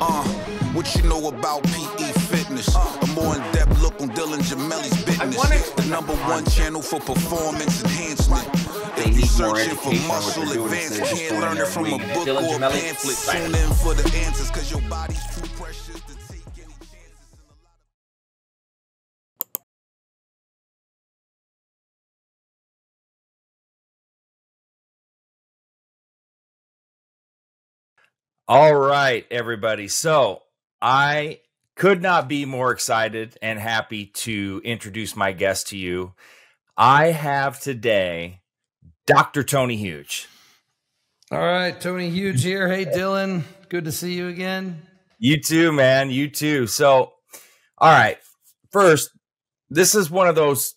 What you know about PE fitness? A more in-depth look on Dylan Gemelli's business. The #1 channel for performance enhancement. If you searching for muscle advance, can't learn it from a book or a pamphlet. Tune in for the answers, cause your body's too precious to take any chances. All right, everybody. So I could not be more excited and happy to introduce my guest to you. I have today Dr. Tony Huge. All right, Tony Huge here. Hey, Dylan, good to see you again. You too, man. You too. So, all right, first, this is one of those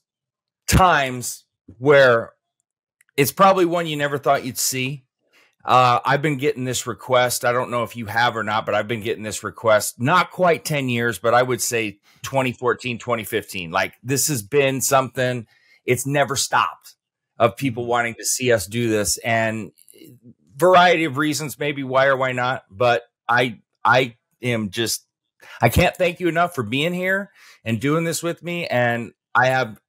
times where it's probably one you never thought you'd see. I've been getting this request. I don't know if you have or not, but I've been getting this request, not quite 10 years, but I would say 2014, 2015. Like, this has been something, it's never stopped, of people wanting to see us do this, and variety of reasons, maybe why or why not. But I am just, I can't thank you enough for being here and doing this with me. And I have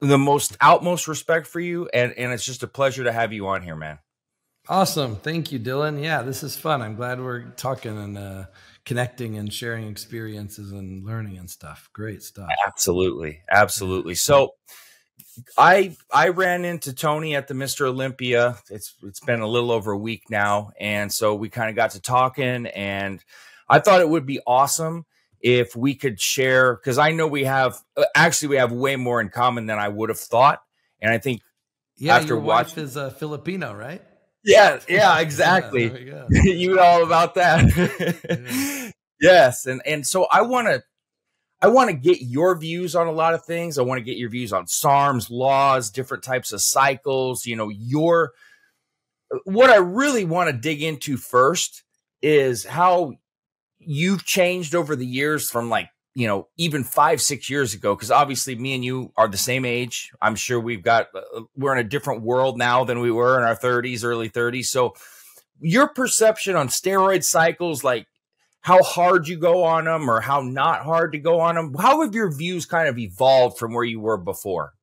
the utmost respect for you. And it's just a pleasure to have you on here, man. Awesome. Thank you, Dylan. Yeah, this is fun. I'm glad we're talking and connecting and sharing experiences and learning and stuff. Great stuff. Absolutely. Absolutely. So I ran into Tony at the Mr. Olympia. It's been a little over a week now. And so we kind of got to talking, and I thought it would be awesome if we could share, because I know we have, actually we have way more in common than I would have thought. And I think, yeah, after your wife is a Filipino, right? Yeah, yeah, exactly. Yeah, there we go. You know all about that. Yeah. Yes, and so I want to get your views on a lot of things. I want to get your views on SARMs, laws, different types of cycles. You know, what I really want to dig into first is how you've changed over the years from, like, you know, even 5-6 years ago, because obviously me and you are the same age. I'm sure we're in a different world now than we were in our 30s, early 30s. So your perception on steroid cycles, like how hard you go on them or how not hard to go on them, how have your views kind of evolved from where you were before?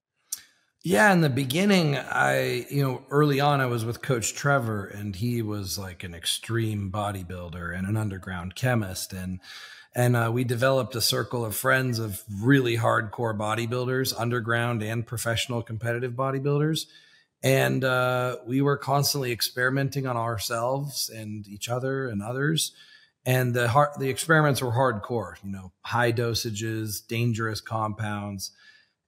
Yeah, in the beginning, early on, I was with Coach Trevor, and he was like an extreme bodybuilder and an underground chemist. And we developed a circle of friends of really hardcore bodybuilders, underground and professional competitive bodybuilders. And we were constantly experimenting on ourselves and each other and others. And the experiments were hardcore, you know, high dosages, dangerous compounds.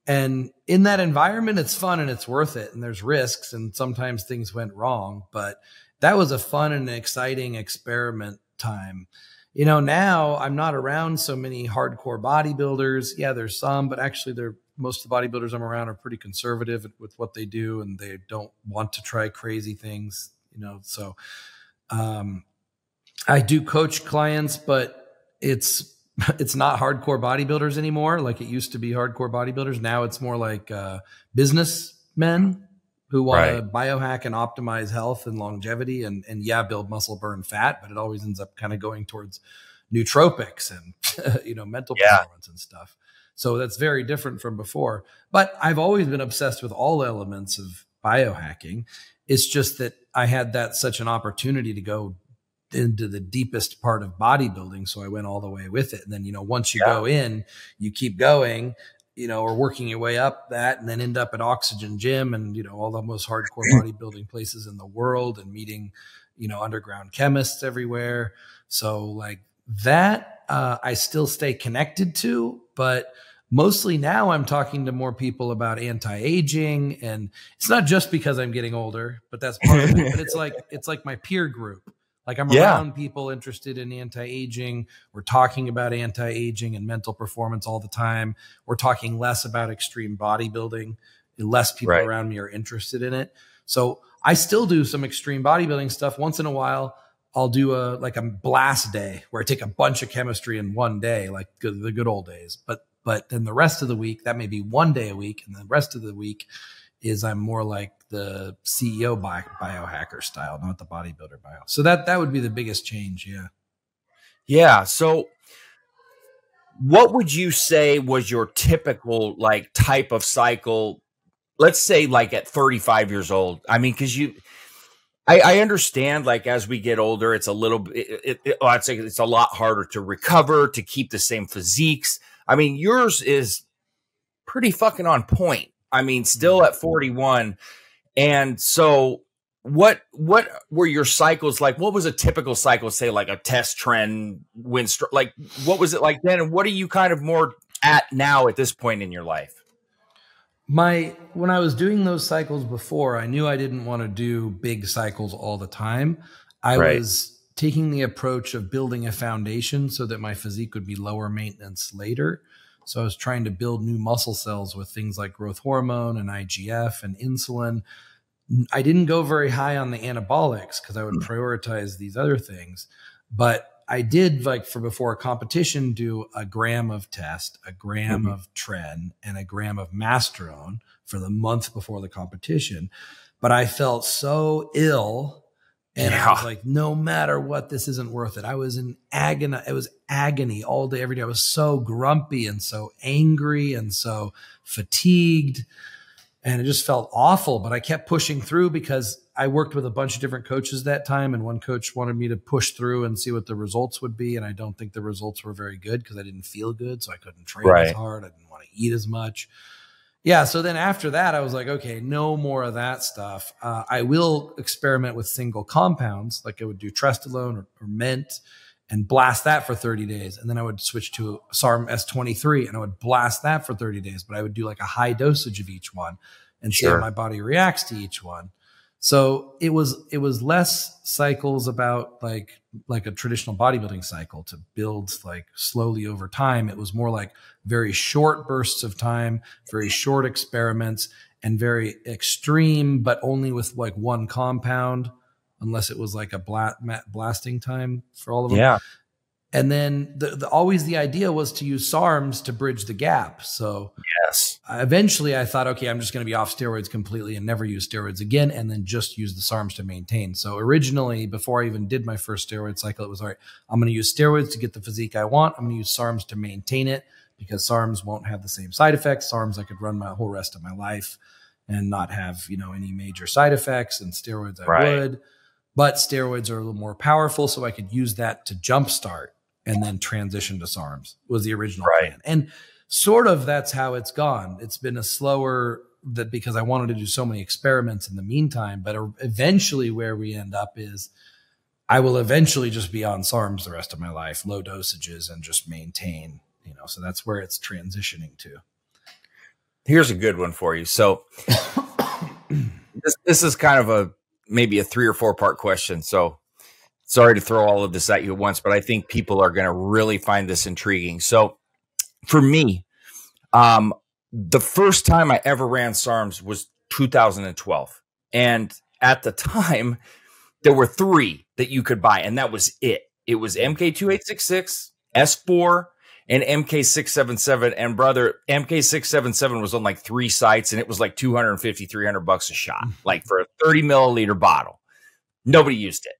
And in that environment, it's fun and it's worth it. And there's risks, and sometimes things went wrong. But that was a fun and exciting experiment time. You know, now I'm not around so many hardcore bodybuilders. Yeah, there's some, but actually most of the bodybuilders I'm around are pretty conservative with what they do, and they don't want to try crazy things, you know. So I do coach clients, but it's not hardcore bodybuilders anymore. Like, it used to be hardcore bodybuilders. Now it's more like businessmen who want to biohack and optimize health and longevity and yeah, build muscle, burn fat, but it always ends up kind of going towards nootropics and, you know, mental performance and stuff. So that's very different from before, but I've always been obsessed with all elements of biohacking. It's just that I had such an opportunity to go into the deepest part of bodybuilding. So I went all the way with it. And then, you know, once you go in, you keep going, you know, or working your way up that, and then end up at Oxygen Gym and, you know, all the most hardcore bodybuilding places in the world, and meeting, you know, underground chemists everywhere. So like that, I still stay connected to, but mostly now I'm talking to more people about anti-aging, and it's not just because I'm getting older, but that's part of it. But it's like my peer group. Like, I'm around people interested in anti-aging. We're talking about anti-aging and mental performance all the time. We're talking less about extreme bodybuilding. Less people around me are interested in it. So I still do some extreme bodybuilding stuff. Once in a while, I'll do a blast day where I take a bunch of chemistry in one day, like the good old days. But then the rest of the week, that may be one day a week. And the rest of the week is I'm more like the CEO biohacker style, not the bodybuilder bio. So that would be the biggest change. Yeah. Yeah. So what would you say was your typical like type of cycle? Let's say like at 35 years old. I mean, because you, I understand like as we get older, it's a little bit, I'd say it's a lot harder to recover, to keep the same physiques. I mean, yours is pretty fucking on point. I mean, still at 41. And so what were your cycles like? What was a typical cycle, say like a test trend, like what was it like then? And what are you kind of more at now at this point in your life? When I was doing those cycles before, I knew I didn't want to do big cycles all the time. I was taking the approach of building a foundation so that my physique would be lower maintenance later. So I was trying to build new muscle cells with things like growth hormone and IGF and insulin. I didn't go very high on the anabolics because I would prioritize these other things. But I did, like for before a competition, do a gram of test, a gram of Tren, and a gram of Masterone for the month before the competition. But I felt so ill. And I was like, no matter what, this isn't worth it. I was in agony. It was agony all day, every day. I was so grumpy and so angry and so fatigued. And it just felt awful. But I kept pushing through because I worked with a bunch of different coaches that time. And one coach wanted me to push through and see what the results would be. And I don't think the results were very good because I didn't feel good. So I couldn't train as hard. I didn't want to eat as much. Yeah. So then after that, I was like, okay, no more of that stuff. I will experiment with single compounds. Like I would do Trestolone or Mint and blast that for 30 days. And then I would switch to SARM S23 and I would blast that for 30 days, but I would do like a high dosage of each one and see how my body reacts to each one. So it was less cycles about like a traditional bodybuilding cycle to build like slowly over time. It was more like very short bursts of time, very short experiments, and very extreme, but only with like one compound, unless it was like a blasting time for all of them. Yeah. And then always the idea was to use SARMs to bridge the gap. So eventually I thought, okay, I'm just going to be off steroids completely and never use steroids again, and then just use the SARMs to maintain. So originally, before I even did my first steroid cycle, it was, all right, I'm going to use steroids to get the physique I want. I'm going to use SARMs to maintain it because SARMs won't have the same side effects. SARMs, I could run my whole rest of my life and not have, you know, any major side effects, and steroids I would. But steroids are a little more powerful, so I could use that to jumpstart and then transition to SARMs was the original plan. And sort of that's how it's gone. It's been a slower, that because I wanted to do so many experiments in the meantime, but eventually where we end up is I will eventually just be on SARMs the rest of my life, low dosages, and just maintain, you know, so that's where it's transitioning to. Here's a good one for you. So this is kind of maybe a 3 or 4 part question. So sorry to throw all of this at you at once, but I think people are going to really find this intriguing. So for me, the first time I ever ran SARMs was 2012. And at the time there were 3 that you could buy, and that was it. It was MK2866, S4, and MK677. And brother, MK677 was on like 3 sites, and it was like 250, 300 bucks a shot, like for a 30 milliliter bottle. Nobody used it.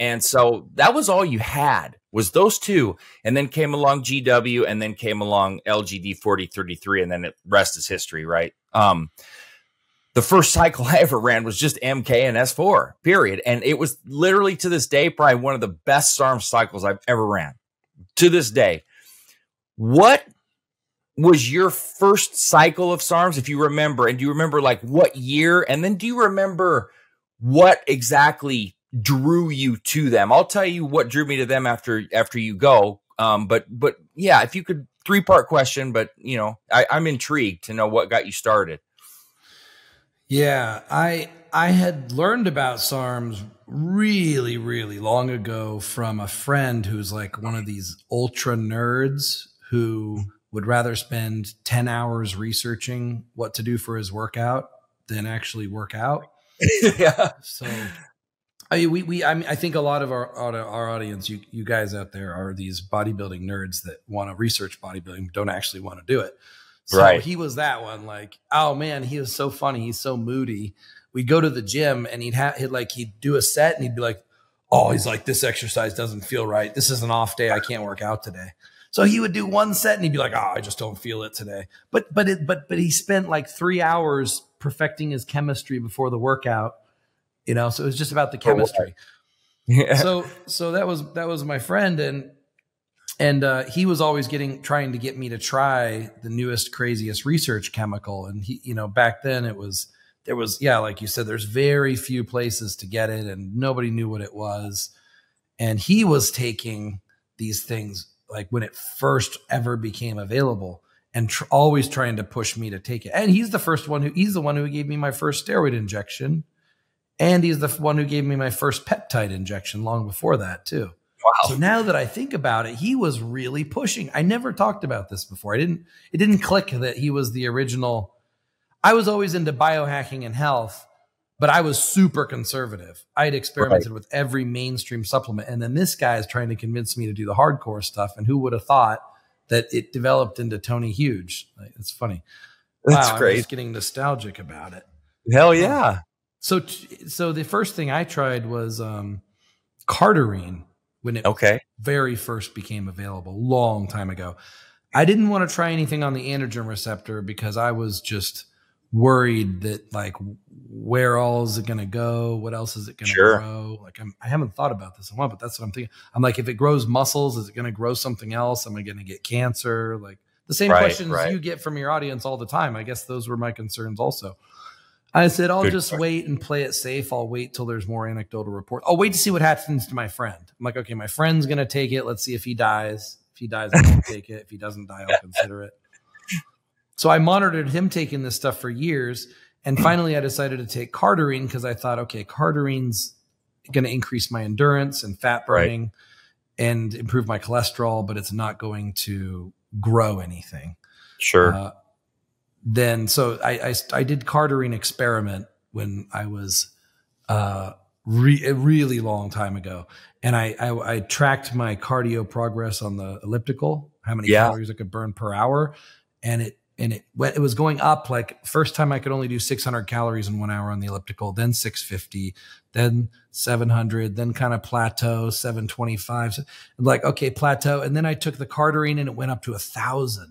And so that was all you had, was those 2. And then came along GW, and then came along LGD 4033. And then the rest is history, right? The first cycle I ever ran was just MK and S4, period. And it was literally, to this day, probably one of the best SARM cycles I've ever ran, to this day. What was your first cycle of SARMs, if you remember? And do you remember like what year? And then do you remember what exactly drew you to them? I'll tell you what drew me to them after you go. But yeah, if you could, 3-part question, but you know, I'm intrigued to know what got you started. Yeah, I had learned about SARMs really, really long ago from a friend who's like one of these ultra nerds who would rather spend 10 hours researching what to do for his workout than actually work out. Yeah. So I mean, I think a lot of our audience, you guys out there, are these bodybuilding nerds that want to research bodybuilding, but don't actually want to do it. So he was that one. Like, oh man, he was so funny. He's so moody. We'd go to the gym and he'd do a set and he'd be like, oh, he's like, this exercise doesn't feel right. This is an off day. I can't work out today. So he would do one set and he'd be like, oh, I just don't feel it today. But he spent like 3 hours perfecting his chemistry before the workout, you know? So it was just about the chemistry. Yeah. So that was my friend. And he was always trying to get me to try the newest, craziest research chemical. And he, you know, back then it was, there was, yeah, like you said, there's very few places to get it and nobody knew what it was. And he was taking these things like when it first ever became available and always trying to push me to take it. And he's the first one who gave me my first steroid injection. And he's the one who gave me my first peptide injection long before that too. Wow. So now that I think about it, he was really pushing. I never talked about this before. It didn't click that he was the original. I was always into biohacking and health, but I was super conservative. I had experimented with every mainstream supplement. And then this guy is trying to convince me to do the hardcore stuff. And who would have thought that it developed into Tony Huge? Like, it's funny. That's wow, great. I'm just getting nostalgic about it. Hell yeah. So the first thing I tried was Cardarine. When it very first became available, long time ago. I didn't want to try anything on the androgen receptor because I was just worried that, like, where all is it going to go? What else is it going to grow? Like, I haven't thought about this in a while, but that's what I'm thinking. I'm like, if it grows muscles, is it going to grow something else? Am I going to get cancer? Like, the same questions you get from your audience all the time. I guess those were my concerns also. I said, I'll just wait and play it safe. I'll wait till there's more anecdotal reports. I'll wait to see what happens to my friend. I'm like, okay, my friend's going to take it. Let's see if he dies. If he dies, I won't take it. If he doesn't die, I'll consider it. So I monitored him taking this stuff for years. And finally, I decided to take Cardarine because I thought, okay, Cardarine's going to increase my endurance and fat burning and improve my cholesterol, but it's not going to grow anything. Sure. So I did Cardarine experiment when I was a really long time ago. And I tracked my cardio progress on the elliptical, how many calories I could burn per hour. And it was going up. Like, first time I could only do 600 calories in 1 hour on the elliptical, then 650, then 700, then kind of plateau, 725. So, like, okay, plateau. And then I took the Cardarine and it went up to 1,000.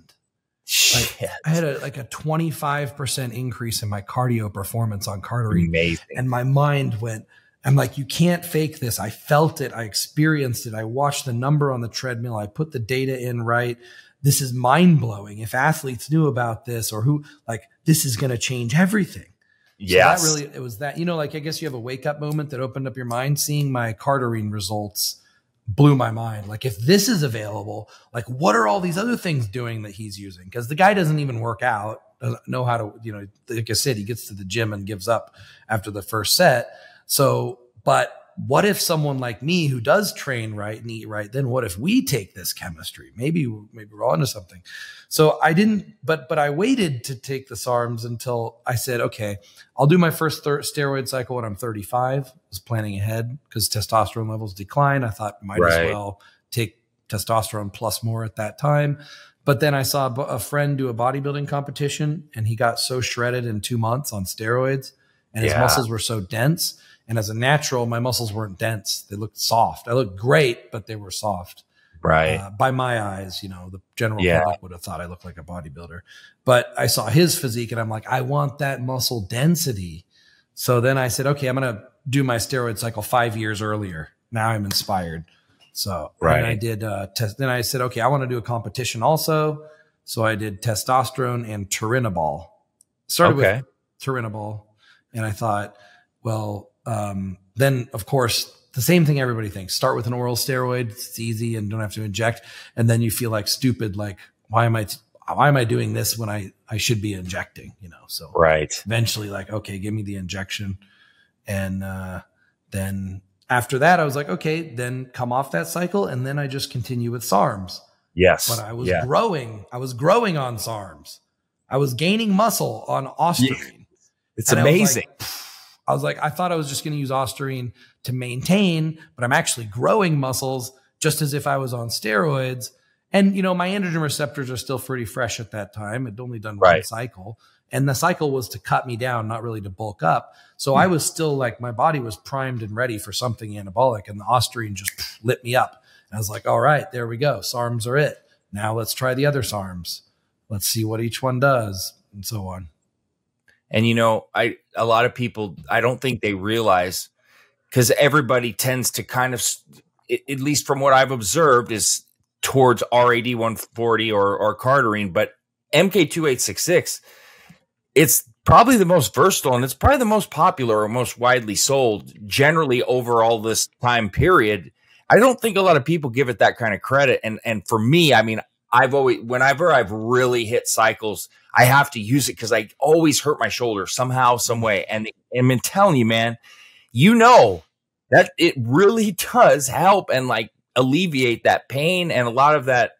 Like, I had a 25% increase in my cardio performance on Cardarine. Amazing. And my mind went, I'm like, you can't fake this. I felt it. I experienced it. I watched the number on the treadmill. I put the data in right. This is mind blowing. If athletes knew about this or who, like, this is going to change everything. Yeah. So that really, it was that, you know, like, I guess you have a wake up moment that opened up your mind. Seeing my Cardarine results blew my mind. Like, if this is available, like, what are all these other things doing that he's using? Because the guy doesn't even work out, doesn't know how to, you know, like I said, he gets to the gym and gives up after the first set. So, but what if someone like me who does train right and eat right, then what if we take this chemistry? Maybe we're onto something. So I didn't, but I waited to take the SARMs until I said, okay, I'll do my first steroid cycle when I'm 35. I was planning ahead because testosterone levels decline. I thought might as well take testosterone plus more at that time. But then I saw a friend do a bodybuilding competition and he got so shredded in 2 months on steroids and his muscles were so dense. And as a natural, my muscles weren't dense. They looked soft. I looked great, but they were soft. Right. By my eyes, you know, the general public would have thought I looked like a bodybuilder. But I saw his physique and I'm like, I want that muscle density. So then I said, okay, I'm going to do my steroid cycle 5 years earlier. Now I'm inspired. So and I did, then I said, okay, I want to do a competition also. So I did testosterone and Turinabol. Started with Turinabol. And I thought, well, then of course the same thing everybody thinks, start with an oral steroid. It's easy and don't have to inject. And then you feel like stupid. Like, why am I doing this when I should be injecting, you know? So eventually, like, okay, give me the injection. And, then after that I was like, okay, then come off that cycle. And then I just continue with SARMs. Yes. But I was growing. I was growing on SARMs. I was gaining muscle on Ostarine. It's amazing. I was like, I thought I was just going to use Ostarine to maintain, but I'm actually growing muscles just as if I was on steroids. And, you know, my androgen receptors are still pretty fresh at that time. I'd only done one cycle. And the cycle was to cut me down, not really to bulk up. So I was still like, my body was primed and ready for something anabolic, and the Ostarine just lit me up. And I was like, all right, there we go. SARMs are it. Now let's try the other SARMs. Let's see what each one does, and so on. And, you know, a lot of people, I don't think they realize, because everybody tends to kind of, at least from what I've observed, is towards RAD 140 or Cardarine, but MK2866, it's probably the most versatile, and it's probably the most popular or most widely sold generally over all this time period. I don't think a lot of people give it that kind of credit. And for me, I mean, I've always, whenever I've really hit cycles, I have to use it because I always hurt my shoulder somehow, some way. And I've been telling you, man, you know, that it really does help and like alleviate that pain and a lot of that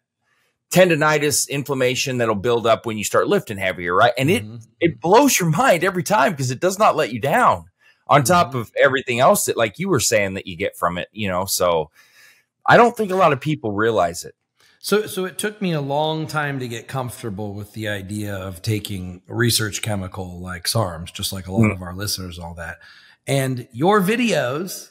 tendonitis inflammation that'll build up when you start lifting heavier, right? And it blows your mind every time because it does not let you down on top of everything else that, like you were saying, that you get from it, you know? So I don't think a lot of people realize it. So it took me a long time to get comfortable with the idea of taking a research chemical like SARMs, just like a lot of our listeners, all that. And your videos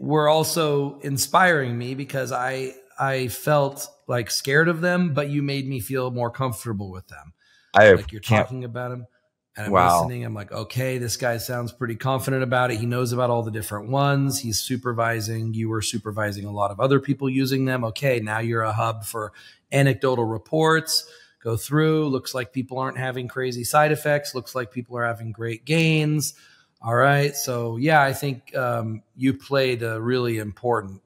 were also inspiring me because I felt like scared of them, but you made me feel more comfortable with them. Like you're talking about them and I'm listening. I'm like, okay, this guy sounds pretty confident about it. He knows about all the different ones. He's supervising. You were supervising a lot of other people using them. Okay, now you're a hub for anecdotal reports. Go through. Looks like people aren't having crazy side effects. Looks like people are having great gains. All right. So yeah, I think you played a really important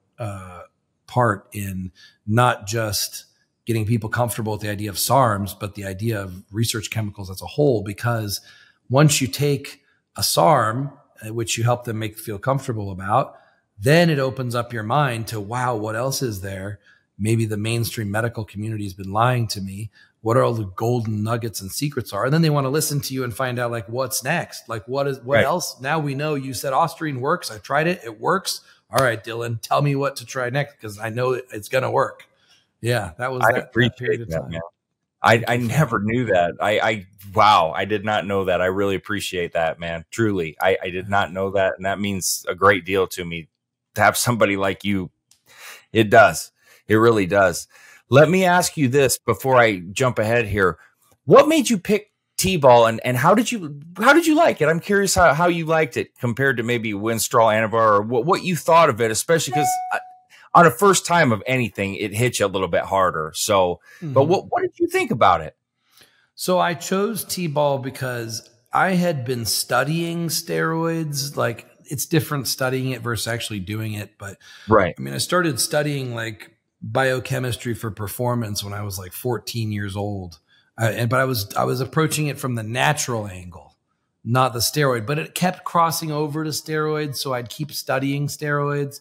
part in not just getting people comfortable with the idea of SARMs, but the idea of research chemicals as a whole, because once you take a SARM, which you help them make feel comfortable about, then it opens up your mind to, wow, what else is there? Maybe the mainstream medical community has been lying to me. What are all the golden nuggets and secrets are? And then they want to listen to you and find out like what's next. Like what else? Now we know you said Ostarine works. I tried it. It works. All right, Dylan, tell me what to try next because I know it's going to work. Yeah, that was that period of time. I never knew that. Wow, I did not know that. I really appreciate that, man. Truly, I did not know that. And that means a great deal to me to have somebody like you. It does. It really does. Let me ask you this before I jump ahead here. What made you pick T-ball and how did you like it? I'm curious how you liked it compared to maybe Winstrol, Anavar, or what you thought of it, especially because on a first time of anything, it hits you a little bit harder. So, but what did you think about it? So I chose T-ball because I had been studying steroids, like it's different studying it versus actually doing it. But I mean, I started studying like biochemistry for performance when I was like 14 years old. But I was approaching it from the natural angle, not the steroid, but it kept crossing over to steroids. So I'd keep studying steroids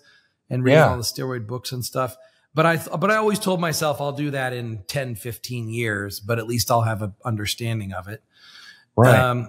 and reading all the steroid books and stuff. But I always told myself I'll do that in 10, 15 years, but at least I'll have an understanding of it. Right.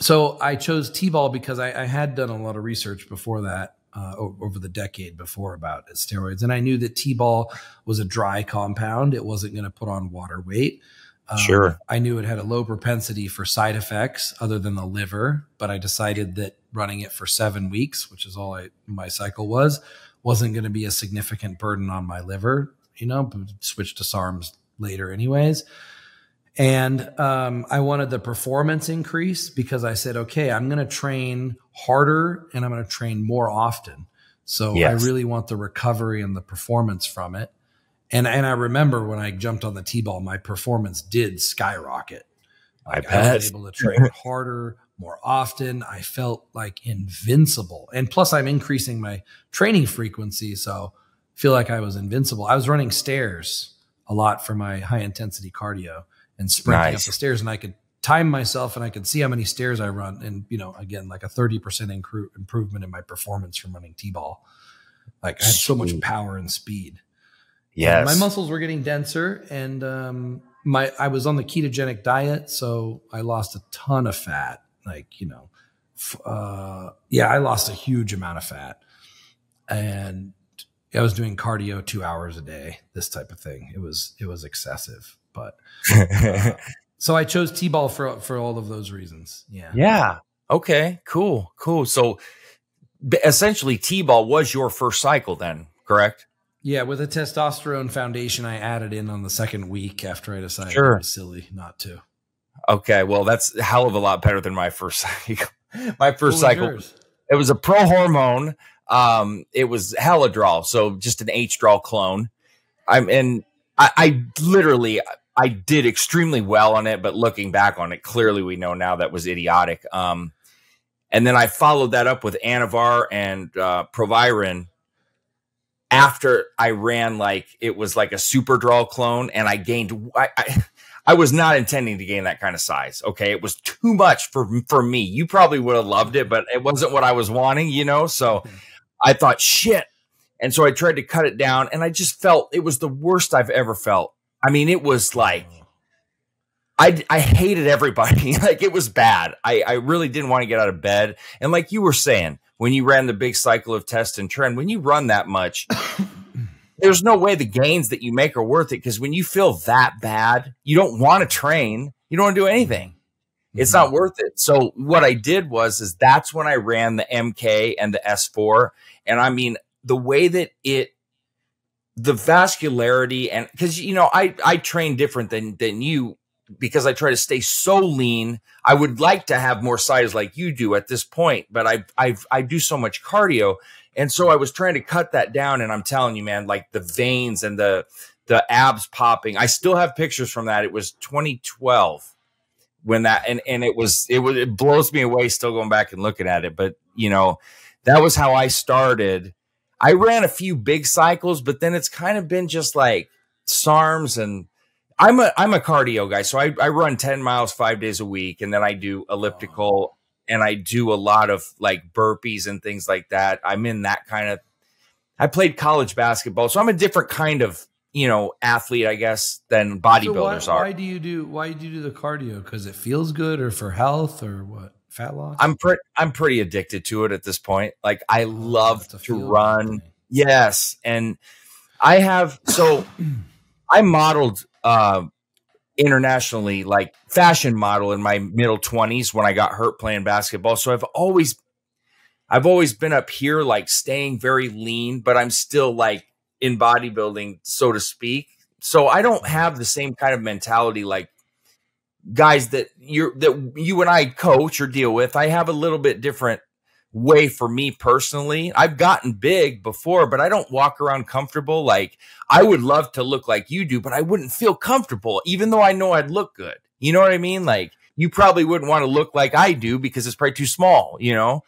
So I chose T-ball because I had done a lot of research before that. Over the decade before about steroids. And I knew that T-ball was a dry compound. It wasn't going to put on water weight. I knew it had a low propensity for side effects other than the liver, but I decided that running it for 7 weeks, which is all my cycle was, wasn't going to be a significant burden on my liver, you know, but switched to SARMs later anyways. And I wanted the performance increase because I said, okay, I'm going to train harder and I'm going to train more often. So I really want the recovery and the performance from it. And I remember when I jumped on the T-ball, my performance did skyrocket. Like I was able to train harder, more often. I felt like invincible. And plus I'm increasing my training frequency. So I feel like I was invincible. I was running stairs a lot for my high intensity cardio. And sprinting up the stairs, and I could time myself and I could see how many stairs I run. And, you know, again, like a 30% improvement in my performance from running T-ball. Like I had so much power and speed. Yes. And my muscles were getting denser and, I was on the ketogenic diet. So I lost a ton of fat. Like, you know, I lost a huge amount of fat and I was doing cardio 2 hours a day, this type of thing. It was excessive. But So I chose T-ball for all of those reasons. Yeah. Yeah. Okay. Cool. Cool. So essentially T-ball was your first cycle then, correct? Yeah. With a testosterone foundation, I added in on the second week after I decided sure. It was silly not to. Okay. Well, that's a hell of a lot better than my first cycle. My first cycle, it was a pro hormone. It was Halodrol. So just an H-drol clone. I literally, I did extremely well on it, but looking back on it, clearly we know now that was idiotic. And then I followed that up with Anavar and Proviron after I ran like it was like a super draw clone, and I gained. I was not intending to gain that kind of size. Okay, it was too much for me. You probably would have loved it, but it wasn't what I was wanting, you know. So I thought shit, and so I tried to cut it down, and I just felt it was the worst I've ever felt. I mean, it was like, I hated everybody. Like, it was bad. I really didn't want to get out of bed. And like you were saying, when you ran the big cycle of test and trend, when you run that much, there's no way the gains that you make are worth it. Because when you feel that bad, you don't want to train. You don't want to do anything. It's not worth it. So what I did was, is that's when I ran the MK and the S4. And I mean, the way that it, the vascularity, and because, you know, I train different than you because I try to stay so lean. I would like to have more size like you do at this point, but I do so much cardio. And so I was trying to cut that down. And I'm telling you, man, like the veins and the abs popping, I still have pictures from that. It was 2012 when that, and it blows me away still going back and looking at it. But you know, that was how I started. I ran a few big cycles, but then it's kind of been just like SARMs, and I'm a cardio guy. So I run 10 miles 5 days a week, and then I do elliptical and I do a lot of like burpees and things like that. I'm in that kind of, I played college basketball. So I'm a different kind of, you know, athlete, I guess, than bodybuilders are. Why do you do the cardio? Because it feels good, or for health, or what? Fat loss? I'm pretty addicted to it at this point. Like I love to run. Yes. And I have, so I modeled internationally, like fashion model in my middle 20s when I got hurt playing basketball. So I've always been up here, like staying very lean, but I'm still like in bodybuilding, so to speak. So I don't have the same kind of mentality like guys that you and I coach or deal with. I have a little bit different way for me personally. I've gotten big before, but I don't walk around comfortable. Like I would love to look like you do, but I wouldn't feel comfortable, even though I know I'd look good. You know what I mean? Like you probably wouldn't want to look like I do because it's probably too small, you know?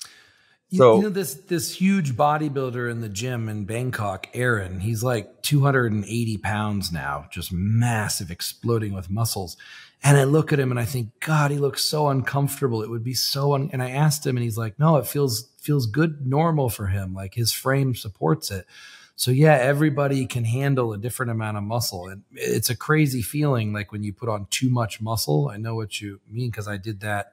So you know, this huge bodybuilder in the gym in Bangkok, Aaron, he's like 280 pounds now, just massive, exploding with muscles. And I look at him and I think, God, he looks so uncomfortable. It would be so un. And I asked him, and he's like, no, it feels good, normal for him. Like his frame supports it. So yeah, everybody can handle a different amount of muscle, and it's a crazy feeling. Like when you put on too much muscle, I know what you mean, because I did that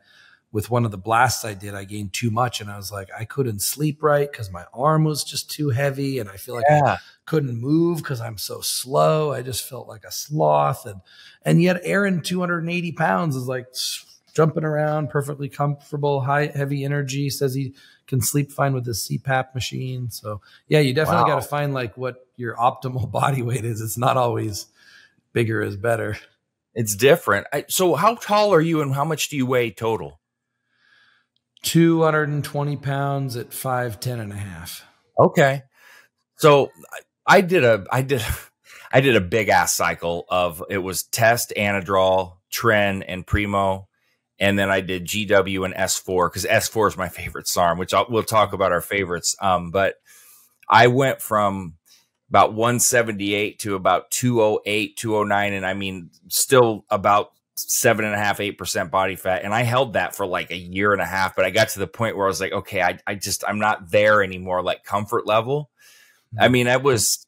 with one of the blasts I did. I gained too much, and I was like, I couldn't sleep right because my arm was just too heavy, and I feel like I couldn't move because I'm so slow. I just felt like a sloth. And yet Aaron, 280 pounds, is like jumping around, perfectly comfortable, high, heavy energy, says he can sleep fine with his CPAP machine. So yeah, you definitely got to find like what your optimal body weight is. It's not always bigger is better. It's different. So how tall are you, and how much do you weigh total? 220 pounds at 5'10.5". Okay. So I did a big ass cycle of, it was test, Anadrol, Tren, and Primo. And then I did GW and S4, because S4 is my favorite SARM, which we'll talk about our favorites. But I went from about 178 to about 208, 209. And I mean, still about 7.5–8% body fat, and I held that for like a year and a half. But I got to the point where I was like, okay, I'm not there anymore, like comfort level. I mean, that was,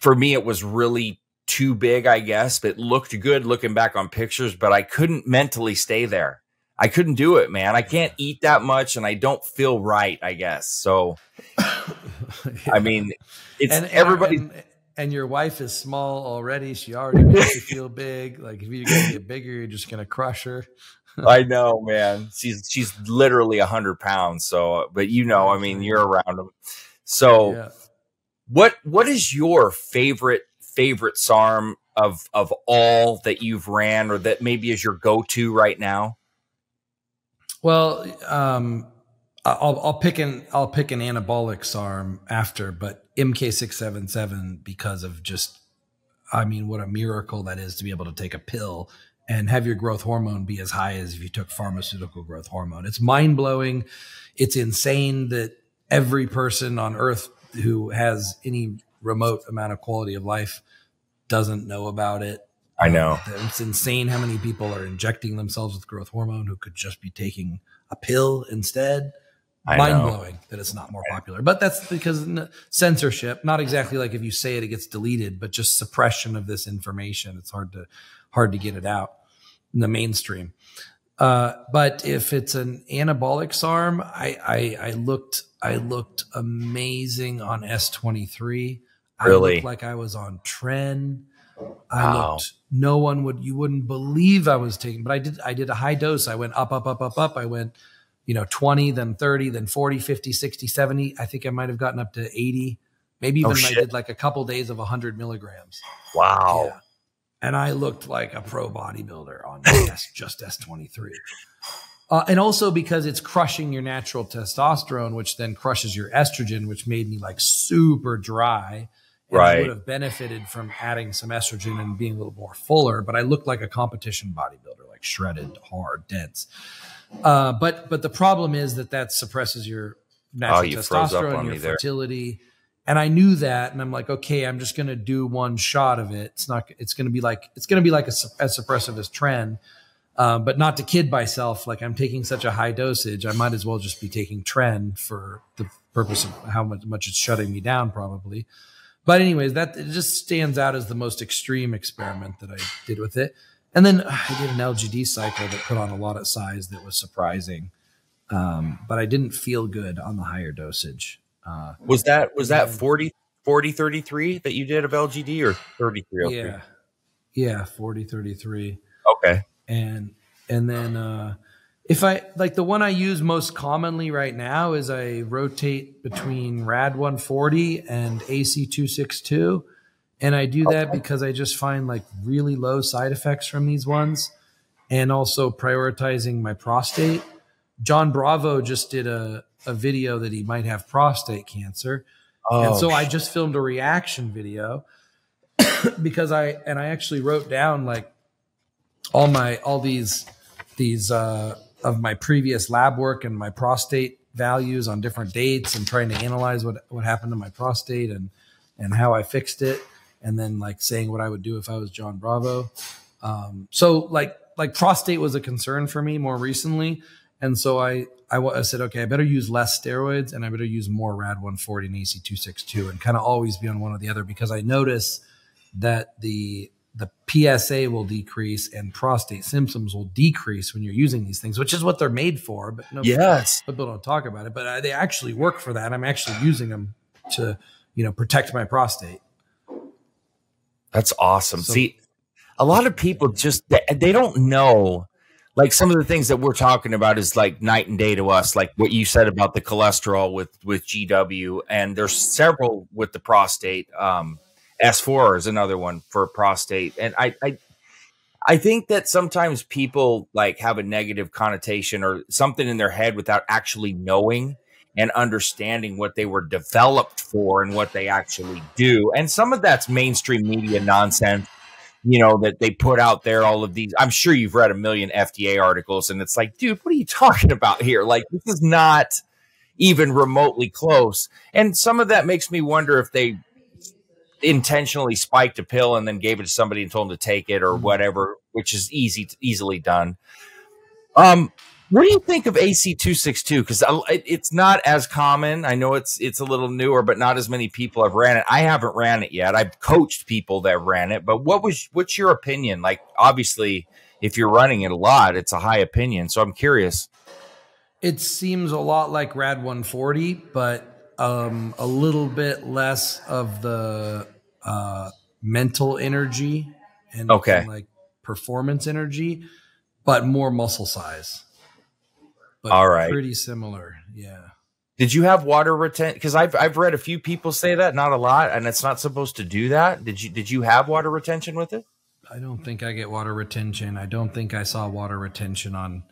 for me, it was really too big, I guess, but it looked good looking back on pictures, but I couldn't mentally stay there. I couldn't do it, man. I can't eat that much, and I don't feel right, I guess. So I mean, it's everybody. And your wife is small already. She already makes you feel big. Like if you're going to get bigger, you're just going to crush her. I know, man. She's literally 100 pounds. So, but you know, I mean, you're around them. So yeah. What is your favorite SARM of all that you've ran, or that maybe is your go-to right now? Well, I'll pick an anabolic SARM after, but MK677, because of just, I mean, what a miracle that is to be able to take a pill and have your growth hormone be as high as if you took pharmaceutical growth hormone. It's mind blowing. It's insane that every person on earth who has any remote amount of quality of life doesn't know about it. I know. It's insane how many people are injecting themselves with growth hormone who could just be taking a pill instead. Mind blowing that it's not more popular, but that's because censorship, not exactly like if you say it, it gets deleted, but just suppression of this information. It's hard to get it out in the mainstream. But if it's an anabolic SARM, I looked amazing on S23. Really? I looked like I was on Tren. You wouldn't believe I was taking, but I did a high dose. I went up. I went, you know, 20, then 30, then 40, 50, 60, 70. I think I might've gotten up to 80. Maybe even I did like a couple days of 100 milligrams. Wow. Yeah. And I looked like a pro bodybuilder on just S23. And also because it's crushing your natural testosterone, which then crushes your estrogen, which made me like super dry. And right. I would have benefited from adding some estrogen and being a little more fuller, but I looked like a competition bodybuilder, like shredded, hard, dense. But the problem is that suppresses your natural testosterone, your fertility. And I knew that, and I'm like, okay, I'm just going to do one shot of it. It's going to be like as suppressive as Tren, but not to kid myself. Like I'm taking such a high dosage, I might as well just be taking Tren for the purpose of how much it's shutting me down, probably. But anyways, it just stands out as the most extreme experiment that I did with it. And then I did an LGD cycle that put on a lot of size that was surprising. But I didn't feel good on the higher dosage. Was that 40, 33 that you did of LGD, or 33? Yeah. 40, 33. Okay. And then if I like, the one I use most commonly right now is I rotate between RAD 140 and AC262. And I do that because I just find like really low side effects from these ones, and also prioritizing my prostate. John Bravo just did a video that he might have prostate cancer. And so I just filmed a reaction video because I actually wrote down like all these of my previous lab work and my prostate values on different dates, and trying to analyze what happened to my prostate and how I fixed it. And then like saying what I would do if I was John Bravo. So prostate was a concern for me more recently. And so I said, okay, I better use less steroids and I better use more RAD 140 and AC262, and kind of always be on one or the other, because I notice that the PSA will decrease and prostate symptoms will decrease when you're using these things, which is what they're made for, but people don't talk about it, but they actually work for that. I'm actually using them to, you know, protect my prostate. That's awesome. So, see, a lot of people just, they don't know, like some of the things that we're talking about is like night and day to us, like what you said about the cholesterol with GW, and there's several with the prostate, S4 is another one for prostate. And I think that sometimes people like have a negative connotation or something in their head without actually knowing and understanding what they were developed for and what they actually do. And some of that's mainstream media nonsense, you know, that they put out there, all of these. I'm sure you've read a million FDA articles, and it's like, dude, what are you talking about here? Like, this is not even remotely close. And some of that makes me wonder if they intentionally spiked a pill and then gave it to somebody and told them to take it or whatever, which is easily done. What do you think of AC262? Because it's not as common. I know it's a little newer, but not as many people have ran it. I haven't ran it yet. I've coached people that ran it, but what's your opinion? Like, obviously, if you're running it a lot, it's a high opinion. So I'm curious. It seems a lot like RAD 140, but a little bit less of the mental energy and, and like performance energy, but more muscle size. But all right, pretty similar. Yeah. Did you have water retention? Because I've read a few people say that, not a lot, and it's not supposed to do that. Did you have water retention with it? I don't think I get water retention. I don't think I saw water retention on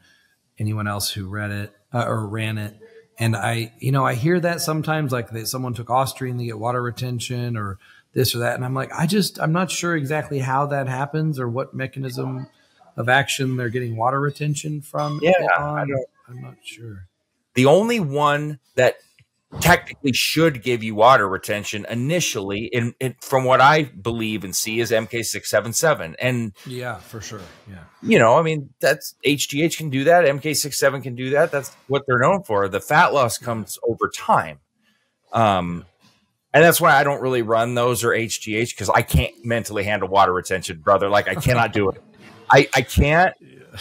anyone else who read it or ran it. And I, you know, I hear that sometimes, like that someone took Ostarine to get water retention or this or that. And I'm like, I'm not sure exactly how that happens or what mechanism of action they're getting water retention from. Yeah, I'm not sure. The only one that technically should give you water retention initially, from what I believe and see, is MK677. And yeah, for sure. Yeah. You know, I mean, that's HGH can do that. MK67 can do that. That's what they're known for. The fat loss comes over time. And that's why I don't really run those or HGH, because I can't mentally handle water retention, brother. Like, I cannot do it. I can't.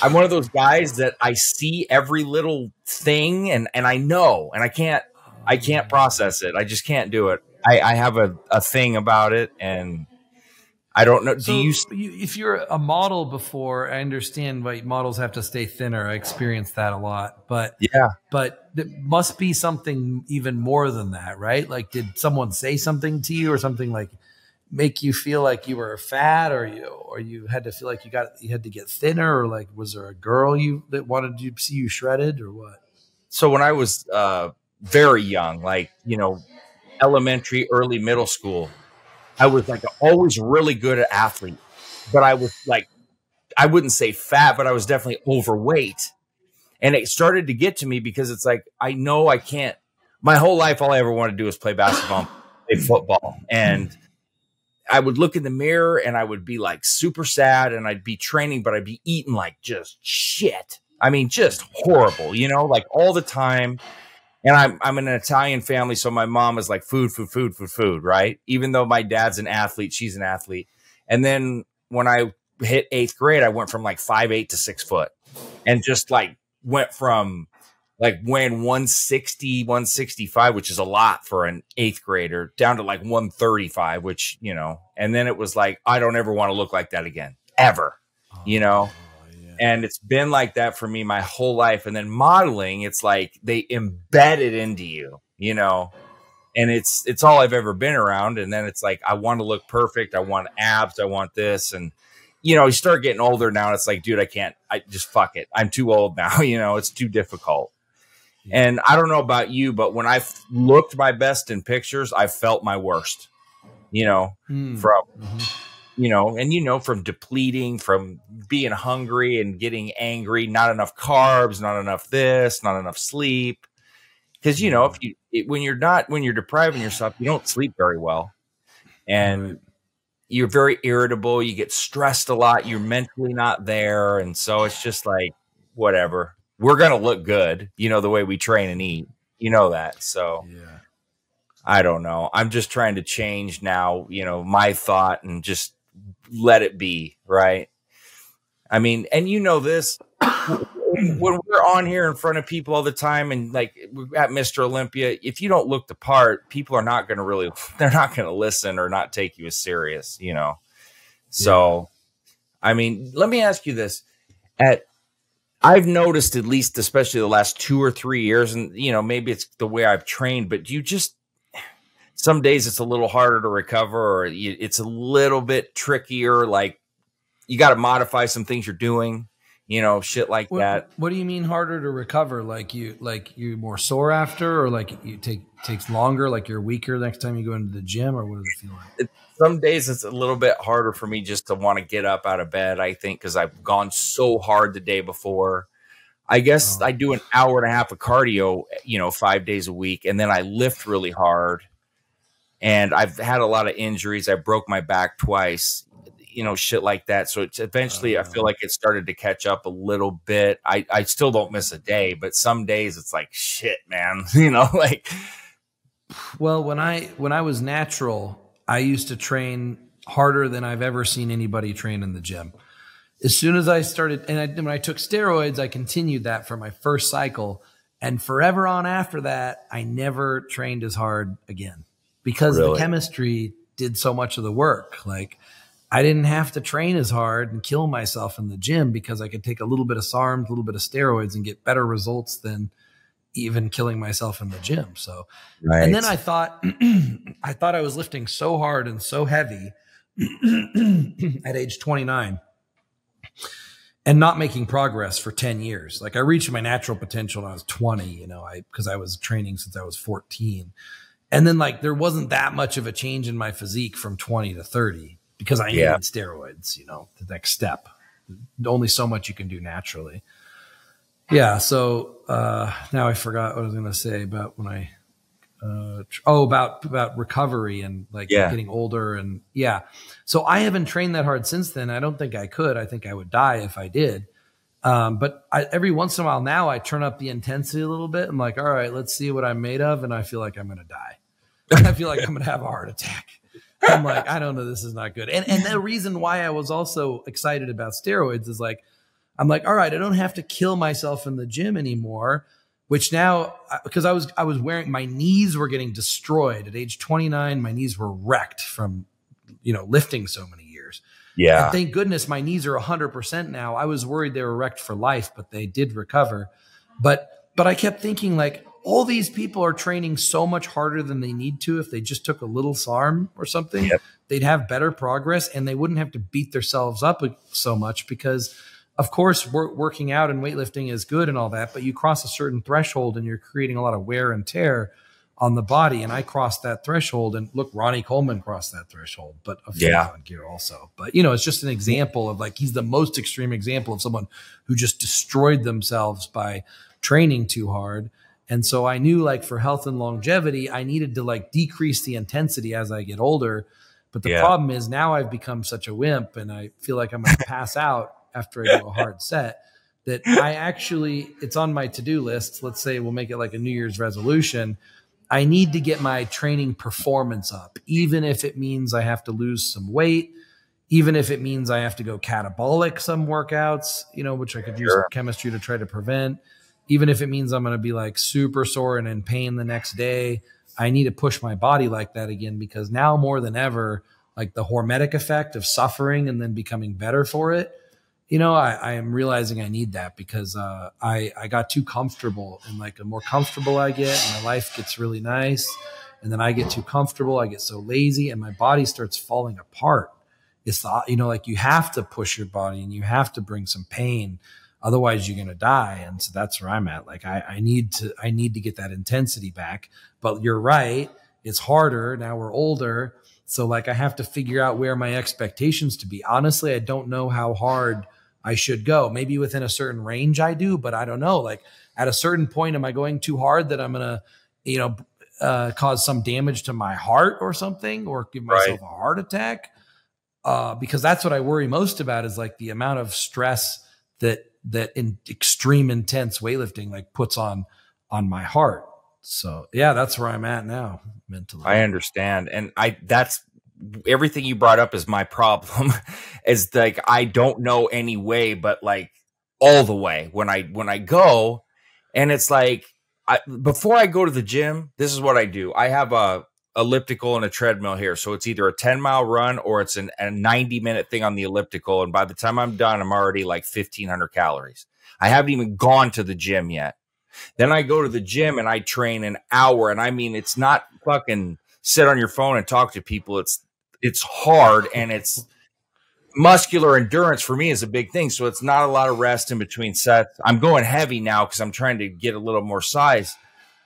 I'm one of those guys that I see every little thing and I know, and I can't process it. I just can't do it. I have a thing about it, and I don't know. So do you, if you're a model before, I understand why models have to stay thinner. I experienced that a lot, but yeah, but it must be something even more than that, right? Like, did someone say something to you or something like make you feel like you were fat, or you had to feel like you had to get thinner, or like, was there a girl that wanted to see you shredded, or what? So when I was very young, like, you know, elementary, early middle school, I was like always really good at athlete, but I was like, I wouldn't say fat, but I was definitely overweight. And it started to get to me because it's like, I know I can't, my whole life, all I ever wanted to do is play basketball, play football. And I would look in the mirror and I would be like super sad, and I'd be training, but I'd be eating like just shit. I mean, just horrible, you know, like all the time. And I'm in an Italian family, so my mom is like food, food, food, food, food, right? Even though my dad's an athlete, she's an athlete. And then when I hit 8th grade, I went from like 5'8" to 6 foot, and just like went from like weighing 160, 165, which is a lot for an 8th grader, down to like 135, which, you know, and then it was like, I don't ever want to look like that again, ever, you know? Yeah. And it's been like that for me my whole life. And then modeling, it's like they embed it into you, you know, and it's all I've ever been around. And then it's like, I want to look perfect. I want abs. I want this. And, you know, you start getting older now, and it's like, dude, I can't, I just fuck it. I'm too old now. You know, it's too difficult. And I don't know about you, but when I looked my best in pictures, I felt my worst, you know, from, you know, and, you know, from depleting, from being hungry and getting angry, not enough carbs, not enough this, not enough sleep. Cause you know, if you, when you're depriving yourself, you don't sleep very well, and you're very irritable. You get stressed a lot. You're mentally not there. And so it's just like, whatever. We're going to look good, you know, the way we train and eat, you know that. So yeah. I don't know. I'm just trying to change now, you know, my thought and just let it be. Right. I mean, and you know this, when we're on here in front of people all the time, and like at Mr. Olympia, if you don't look the part, people are not going to really, they're not going to listen or not take you as serious, you know? So, yeah. I mean, let me ask you this. I've noticed, at least, especially the last 2 or 3 years, and, you know, maybe it's the way I've trained, but you just, some days it's a little harder to recover, or it's a little bit trickier. Like, you got to modify some things you're doing, you know, shit like that. What do you mean harder to recover? Like you more sore after, or like you takes longer, like you're weaker next time you go into the gym, or what does it feel like? Some days it's a little bit harder for me just to want to get up out of bed, I think, because I've gone so hard the day before. I guess I do an hour and a half of cardio, you know, 5 days a week, and then I lift really hard. And I've had a lot of injuries. I broke my back twice, you know, shit like that. So it's eventually I feel like it started to catch up a little bit. I still don't miss a day, but some days it's like, shit, man, you know, like. Well, when I was natural, I used to train harder than I've ever seen anybody train in the gym. As soon as I started, and when I took steroids, I continued that for my first cycle. And forever on after that, I never trained as hard again, because the chemistry did so much of the work. Like, I didn't have to train as hard and kill myself in the gym because I could take a little bit of SARMs, a little bit of steroids and get better results than even killing myself in the gym. So, right. And then I thought, I thought I was lifting so hard and so heavy at age 29 and not making progress for 10 years. Like, I reached my natural potential when I was 20, you know, because I was training since I was 14. And then, like, there wasn't that much of a change in my physique from 20 to 30. Because I needed steroids, you know, the next step. Only so much you can do naturally. Yeah. So now I forgot what I was going to say about when I, about recovery and like getting older and So I haven't trained that hard since then. I don't think I could. I think I would die if I did. But every once in a while now I turn up the intensity a little bit. I'm like, all right, let's see what I'm made of. And I feel like I'm going to die. I feel like I'm going to have a heart attack. I'm like, I don't know. This is not good. And the reason why I was also excited about steroids is like, I'm like, all right, I don't have to kill myself in the gym anymore, which now, because I was wearing, my knees were getting destroyed at age 29. My knees were wrecked from, you know, lifting so many years. Yeah. And thank goodness my knees are 100% now. I was worried they were wrecked for life, but they did recover. But I kept thinking like, all these people are training so much harder than they need to. If they just took a little SARM or something, they'd have better progress and they wouldn't have to beat themselves up so much because, of course, working out and weightlifting is good and all that, but you cross a certain threshold and you're creating a lot of wear and tear on the body. And I crossed that threshold and look, Ronnie Coleman crossed that threshold, but a few on gear also. But, you know, it's just an example of like, he's the most extreme example of someone who just destroyed themselves by training too hard. And so I knew like for health and longevity, I needed to like decrease the intensity as I get older. But the problem is now I've become such a wimp and I feel like I'm going to pass out after I do a hard set that I actually, it's on my to-do list. Let's say we'll make it like a New Year's resolution. I need to get my training performance up, even if it means I have to lose some weight, even if it means I have to go catabolic some workouts, you know, which I could use chemistry to try to prevent. Even if it means I'm going to be like super sore and in pain the next day, I need to push my body like that again, because now more than ever, like the hormetic effect of suffering and then becoming better for it, you know, I am realizing I need that because I got too comfortable, and like the more comfortable I get, my life gets really nice. And then I get too comfortable. I get so lazy and my body starts falling apart. It's, you know, like you have to push your body and you have to bring some pain. Otherwise you're going to die. And so that's where I'm at. Like I need to get that intensity back, but you're right. It's harder. Now we're older. So like, I have to figure out where my expectations to be. Honestly, I don't know how hard I should go. Maybe within a certain range I do, but I don't know. Like at a certain point, am I going too hard that I'm going to, you know, cause some damage to my heart or something, or give myself a heart attack? Because that's what I worry most about is like the amount of stress that in extreme intense weightlifting like puts on my heart. So yeah, that's where I'm at now mentally. I understand. And that's everything you brought up is my problem is like, I don't know any way, but like all the way when I go, and it's like, before I go to the gym, this is what I do. I have a elliptical and a treadmill here. So it's either a 10-mile run or it's a 90-minute thing on the elliptical. And by the time I'm done, I'm already like 1,500 calories. I haven't even gone to the gym yet. Then I go to the gym and I train an hour. And I mean, it's not fucking sit on your phone and talk to people. It's hard, and it's muscular endurance for me is a big thing. So it's not a lot of rest in between sets. I'm going heavy now because I'm trying to get a little more size,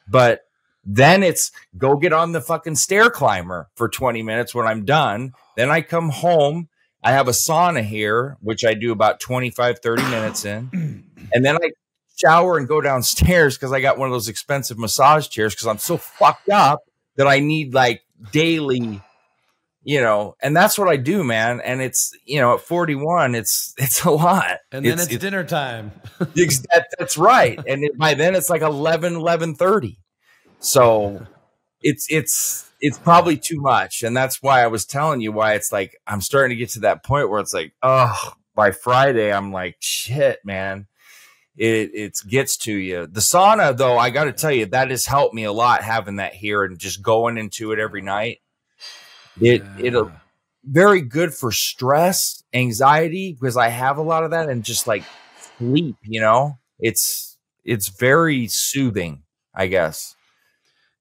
but then it's go get on the fucking stair climber for 20 minutes when I'm done. Then I come home. I have a sauna here, which I do about 25, 30 minutes in. And then I shower and go downstairs because I got one of those expensive massage chairs because I'm so fucked up that I need like daily, you know, and that's what I do, man. And it's, you know, at 41, it's a lot. And then it's dinner time. That's right. And by then it's like 11:30. So it's probably too much. And that's why I was telling you why it's like, I'm starting to get to that point where it's like, oh, by Friday, I'm like, shit, man, it gets to you. The sauna, though, I got to tell you, that has helped me a lot having that here and just going into it every night. It'll very good for stress, anxiety, because I have a lot of that, and just like sleep, you know, it's very soothing, I guess.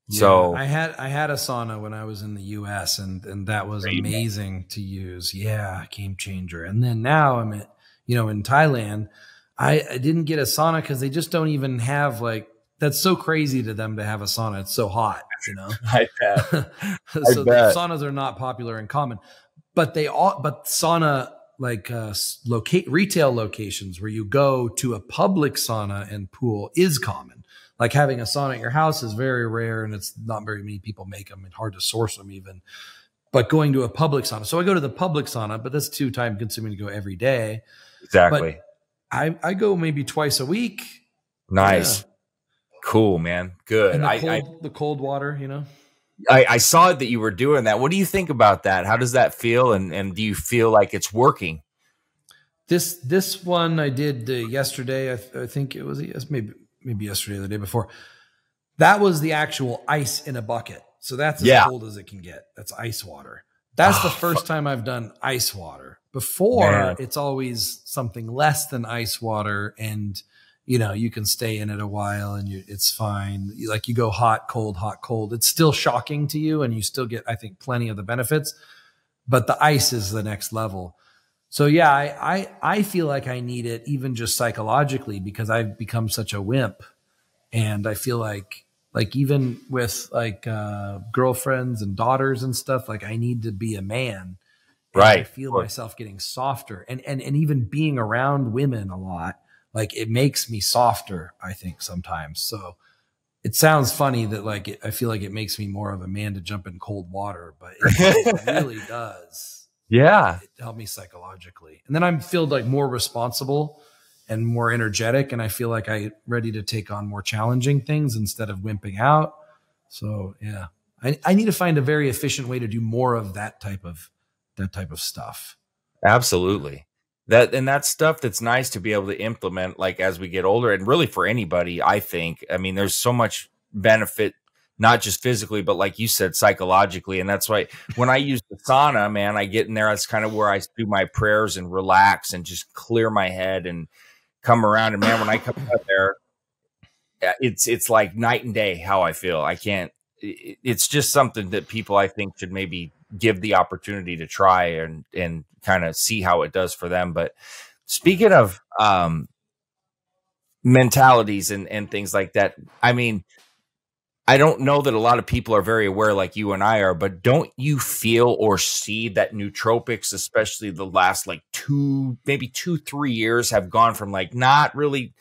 Yeah, so I had a sauna when I was in the US, and that was amazing to use. Yeah. Game changer. And then now I'm at, you know, in Thailand, I didn't get a sauna because they just don't even have, like, that's so crazy to them to have a sauna. It's so hot, you know? I bet. So the saunas are not popular and common, but they all, but sauna, like retail locations where you go to a public sauna and pool is common. Like having a sauna at your house is very rare, and it's not very many people make them, and hard to source them even. But going to a public sauna. So I go to the public sauna, but that's too time consuming to go every day. Exactly. But I go maybe twice a week. Nice. Yeah. Cool, man. Good. And the cold water, you know. I saw that you were doing that. What do you think about that? How does that feel? And do you feel like it's working? This one I did yesterday. I think it was maybe yesterday or the day before. That was the actual ice in a bucket. So that's as cold as it can get. That's ice water. That's the first time I've done ice water. Before, it's always something less than ice water, and you know, you can stay in it a while and it's fine. Like you go hot, cold. It's still shocking to you, and you still get, I think, plenty of the benefits, but the ice is the next level. So yeah, I feel like I need it even just psychologically, because I've become such a wimp, and I feel like even with like girlfriends and daughters and stuff, like I need to be a man. Right. I feel myself getting softer, and even being around women a lot. Like it makes me softer, I think, sometimes. So it sounds funny that like, I feel like it makes me more of a man to jump in cold water, but it really does. Yeah. It helped me psychologically. And then I'm feel like more responsible and more energetic. And I feel like I'm ready to take on more challenging things instead of wimping out. So yeah, I need to find a very efficient way to do more of that type of stuff. Absolutely. That's stuff that's nice to be able to implement, like as we get older, and really for anybody, I think. I mean, there's so much benefit, not just physically, but like you said, psychologically. And that's why when I use the sauna, man, I get in there. That's kind of where I do my prayers and relax and just clear my head and come around. And man, when I come out there, it's like night and day how I feel. I can't. It's just something that people, I think, should maybe give the opportunity to try and kind of see how it does for them. But speaking of mentalities and things like that, I mean, I don't know that a lot of people are very aware like you and I are, but don't you feel or see that nootropics, especially the last like maybe two, 3 years, have gone from like not really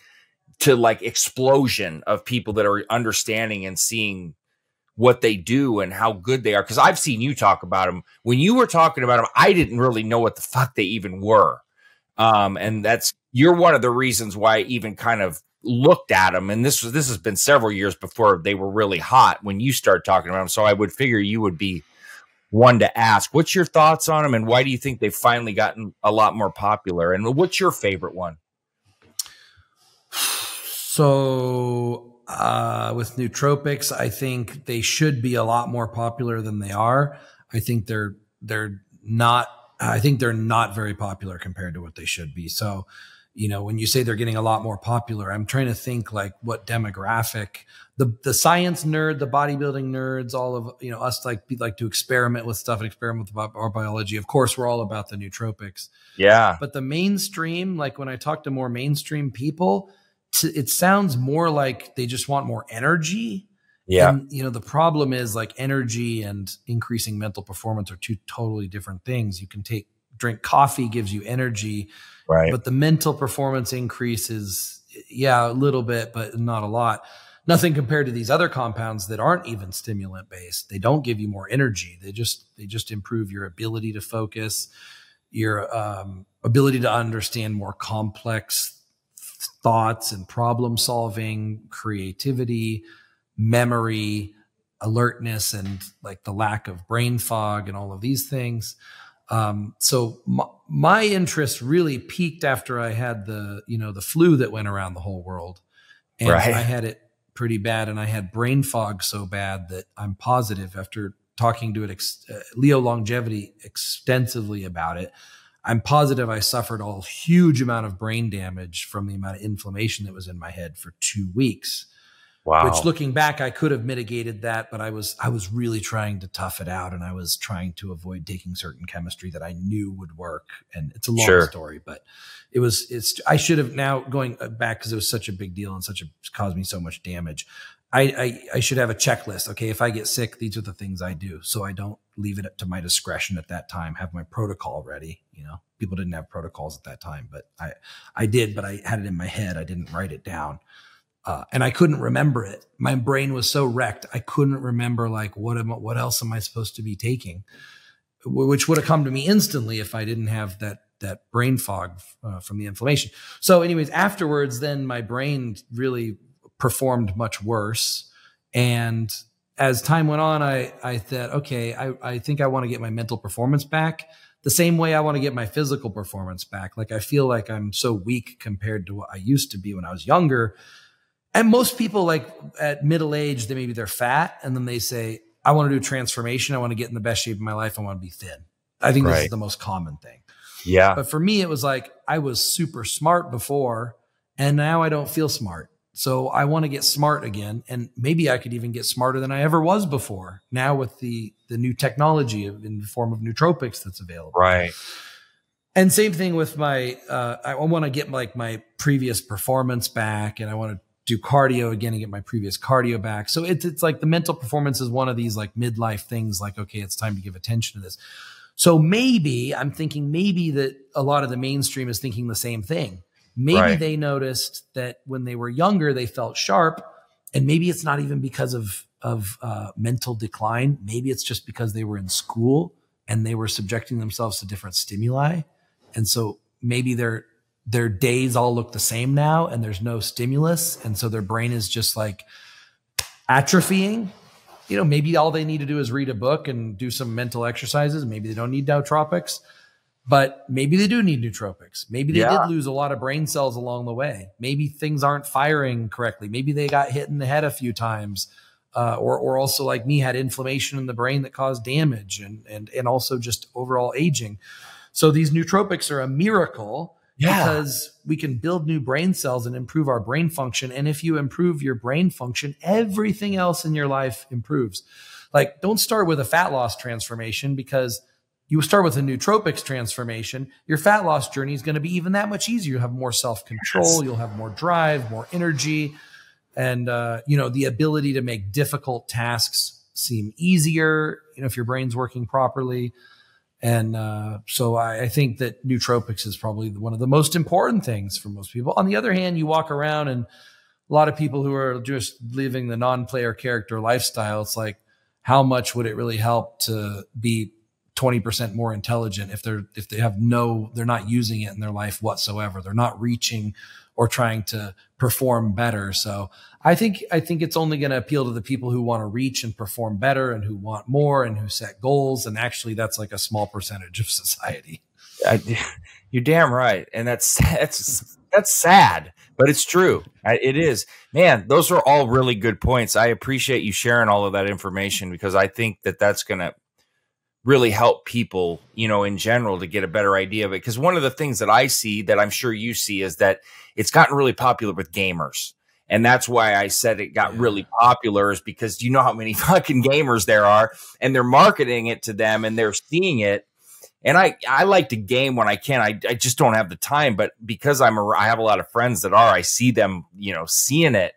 to like explosion of people that are understanding and seeing what they do and how good they are? Because I've seen you talk about them. When you were talking about them, I didn't really know what the fuck they even were. And you're one of the reasons why I even kind of looked at them. And this has been several years before they were really hot when you started talking about them. So I would figure you would be one to ask. What's your thoughts on them, and why do you think they've finally gotten a lot more popular? And what's your favorite one? So with nootropics, I think they should be a lot more popular than they are. I think they're not very popular compared to what they should be. So, you know, when you say they're getting a lot more popular, I'm trying to think like what demographic, the science nerd, the bodybuilding nerds, all of, you know, us like to experiment with stuff and experiment with our biology. Of course, we're all about the nootropics. Yeah. But the mainstream, like when I talk to more mainstream people, it sounds more like they just want more energy. Yeah. And, you know, the problem is like energy and increasing mental performance are two totally different things. You can drink coffee, gives you energy, right? But the mental performance increases, yeah, a little bit, but not a lot. Nothing compared to these other compounds that aren't even stimulant based. They don't give you more energy. They just improve your ability to focus, your ability to understand more complex thoughts and problem solving, creativity, memory, alertness, and like the lack of brain fog and all of these things. So my interest really peaked after I had the, you know, the flu that went around the whole world, and I had it pretty bad, and I had brain fog so bad that I'm positive after talking to Leo Longevity extensively about it. I'm positive I suffered a huge amount of brain damage from the amount of inflammation that was in my head for 2 weeks. Wow. Which, looking back, I could have mitigated that, but I was really trying to tough it out, and I was trying to avoid taking certain chemistry that I knew would work. And it's a long story, but I should have, now going back, because it was such a big deal and caused me so much damage. I should have a checklist. Okay, if I get sick, these are the things I do. So I don't leave it up to my discretion at that time, have my protocol ready. You know, people didn't have protocols at that time, but I did, but I had it in my head. I didn't write it down. And I couldn't remember it. My brain was so wrecked. I couldn't remember, like, what else am I supposed to be taking? Which would have come to me instantly if I didn't have that brain fog from the inflammation. So anyways, afterwards, then my brain really performed much worse. And as time went on, I thought, okay, I think I want to get my mental performance back the same way I want to get my physical performance back. Like, I feel like I'm so weak compared to what I used to be when I was younger. And most people, like, at middle age, maybe they're fat, and then they say, I want to do transformation. I want to get in the best shape of my life. I want to be thin. I think this is the most common thing. Yeah. But for me, it was like, I was super smart before, and now I don't feel smart. So I want to get smart again. And maybe I could even get smarter than I ever was before, now with the new technology in the form of nootropics that's available. Right. And same thing with my, I want to get, like, my previous performance back, and I want to do cardio again and get my previous cardio back. So it's like the mental performance is one of these, like, midlife things, like, okay, it's time to give attention to this. So maybe I'm thinking maybe that a lot of the mainstream is thinking the same thing. Maybe they noticed that when they were younger, they felt sharp, and maybe it's not even because of mental decline. Maybe it's just because they were in school and they were subjecting themselves to different stimuli. And so maybe their days all look the same now, and there's no stimulus. And so their brain is just, like, atrophying. You know, maybe all they need to do is read a book and do some mental exercises. Maybe they don't need nootropics, but maybe they do need nootropics. Maybe they did lose a lot of brain cells along the way. Maybe things aren't firing correctly. Maybe they got hit in the head a few times, or also, like me, had inflammation in the brain that caused damage, and also just overall aging. So these nootropics are a miracle. Yeah. Because we can build new brain cells and improve our brain function. And if you improve your brain function, everything else in your life improves. Like, don't start with a fat loss transformation, because you start with a nootropics transformation. Your fat loss journey is going to be even that much easier. You'll have more self-control. Yes. You'll have more drive, more energy, and, you know, the ability to make difficult tasks seem easier, you know, if your brain's working properly. And so I think that nootropics is probably one of the most important things for most people. On the other hand, you walk around, and a lot of people who are just living the non-player character lifestyle, it's like, how much would it really help to be 20% more intelligent if they have they're not using it in their life whatsoever. They're not reaching or trying to perform better. So I think it's only going to appeal to the people who want to reach and perform better, and who want more, and who set goals. And actually, that's like a small percentage of society. You're damn right. And that's sad, but it's true. It is, man. Those are all really good points. I appreciate you sharing all of that information, because I think that that's going to really help people, you know, in general, to get a better idea of it. Because one of the things that I see, that I'm sure you see, is that it's gotten really popular with gamers. And that's why I said it got really popular, is because, do you know how many fucking gamers there are? And they're marketing it to them, and they're seeing it. And I like to game when I can. I just don't have the time. But because I have a lot of friends that are, I see them, you know, seeing it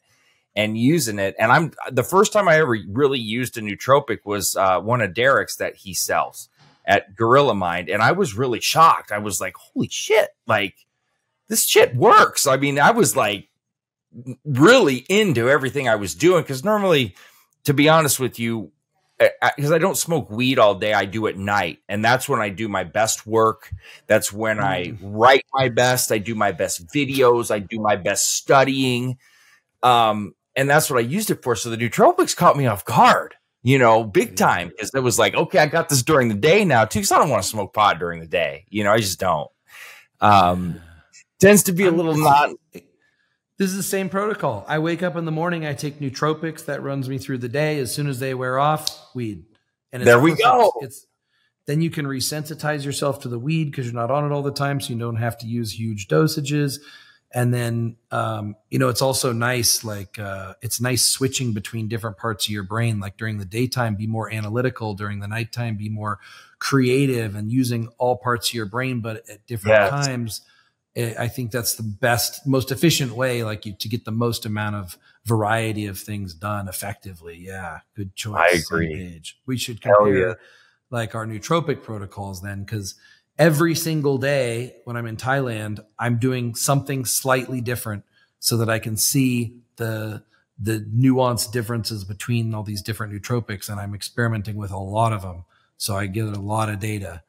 and using it. And the first time I ever really used a nootropic was one of Derek's that he sells at Gorilla Mind. And I was really shocked. I was like, holy shit, like, this shit works. I mean, I was like really into everything I was doing, because normally, to be honest with you, because I don't smoke weed all day, I do at night. And that's when I do my best work. That's when I write my best. I do my best videos. I do my best studying. And that's what I used it for. So the nootropics caught me off guard, you know, big time. Because it was like, okay, I got this during the day now too, because I don't want to smoke pot during the day. You know, I just don't. Tends to be a little not. This is the same protocol. I wake up in the morning, I take nootropics. That runs me through the day. As soon as they wear off, weed. And it's then you can resensitize yourself to the weed because you're not on it all the time. So you don't have to use huge dosages. And then, you know, it's also nice, like, it's nice switching between different parts of your brain. Like during the daytime, be more analytical. During the nighttime, be more creative and using all parts of your brain, but at different times. I think that's the best, most efficient way, like, to get the most amount of variety of things done effectively. Yeah. Good choice. I agree. We should compare like our nootropic protocols then, because every single day when I'm in Thailand, I'm doing something slightly different so that I can see the nuanced differences between all these different nootropics. And I'm experimenting with a lot of them. So I get a lot of data.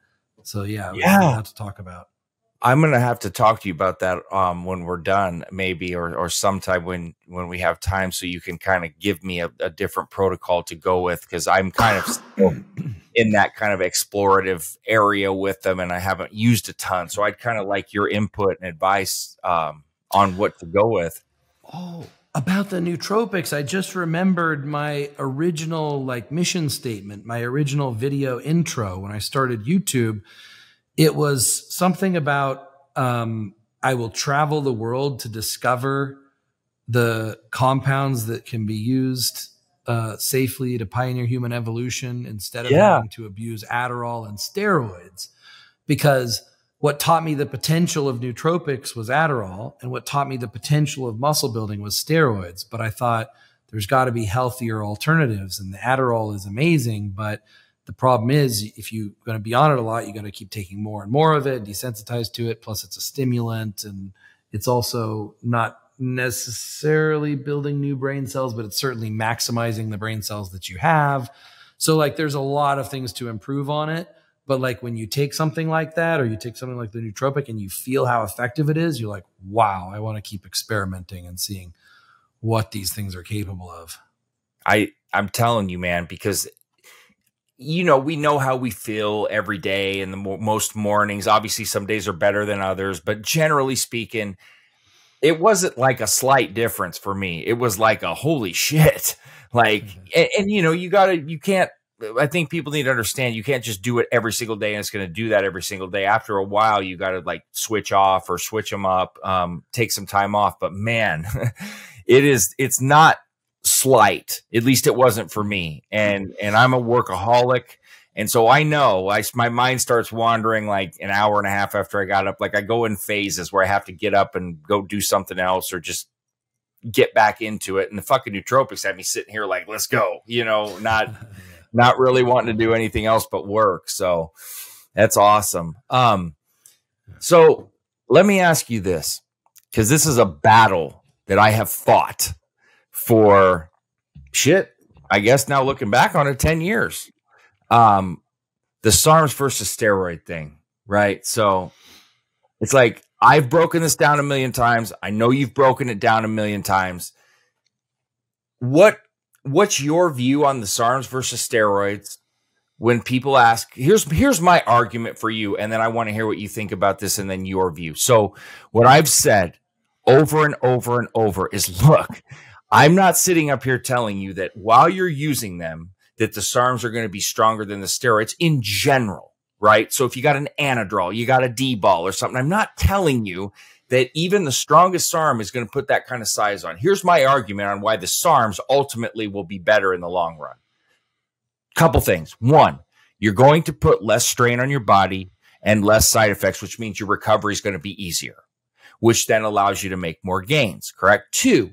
So yeah, yeah, we'll have to talk about. I'm going to have to talk to you about that when we're done, maybe, or sometime when we have time, so you can kind of give me a different protocol to go with, because I'm kind of still in that kind of explorative area with them, and I haven't used a ton. So I'd kind of like your input and advice on what to go with. Oh, about the nootropics, I just remembered my original like mission statement, my original video intro when I started YouTube. It was something about, I will travel the world to discover the compounds that can be used safely to pioneer human evolution instead of having to abuse Adderall and steroids. Because what taught me the potential of nootropics was Adderall, and what taught me the potential of muscle building was steroids. But I thought there's got to be healthier alternatives, and the Adderall is amazing, but the problem is, if you're going to be on it a lot, you're going to keep taking more and more of it, desensitized to it. Plus, it's a stimulant, and it's also not necessarily building new brain cells, but it's certainly maximizing the brain cells that you have. So, like, there's a lot of things to improve on it. But, like, when you take something like that, or you take something like the nootropic and you feel how effective it is, you're like, wow, I want to keep experimenting and seeing what these things are capable of. I'm telling you, man, because you know, we know how we feel every day and the most mornings. Obviously, some days are better than others, but generally speaking, it wasn't like a slight difference for me. It was like a holy shit. Like, and you know, you can't, I think people need to understand, you can't just do it every single day and it's going to do that every single day. After a while, you got to like switch off or switch them up, take some time off. But man, it's not slight, at least it wasn't for me, and I'm a workaholic, and so I know my mind starts wandering like an hour and a half after I got up. Like, I go in phases where I have to get up and go do something else or just get back into it, and the fucking nootropics had me sitting here like, let's go, you know, not really wanting to do anything else but work. So that's awesome. So let me ask you this, because this is a battle that I have fought for shit, I guess now looking back on it, 10 years, the SARMs versus steroid thing, right? So it's like, I've broken this down a million times. I know you've broken it down a million times. What's your view on the SARMs versus steroids? When people ask, here's my argument for you, and then I want to hear what you think about this, and then your view. So what I've said over and over and over is, look, I'm not sitting up here telling you that while you're using them, that the SARMs are going to be stronger than the steroids in general, right? So if you got an Anadrol, you got a D-ball or something, I'm not telling you that even the strongest SARM is going to put that kind of size on. Here's my argument on why the SARMs ultimately will be better in the long run. Couple things. One, you're going to put less strain on your body and less side effects, which means your recovery is going to be easier, which then allows you to make more gains, correct? Two,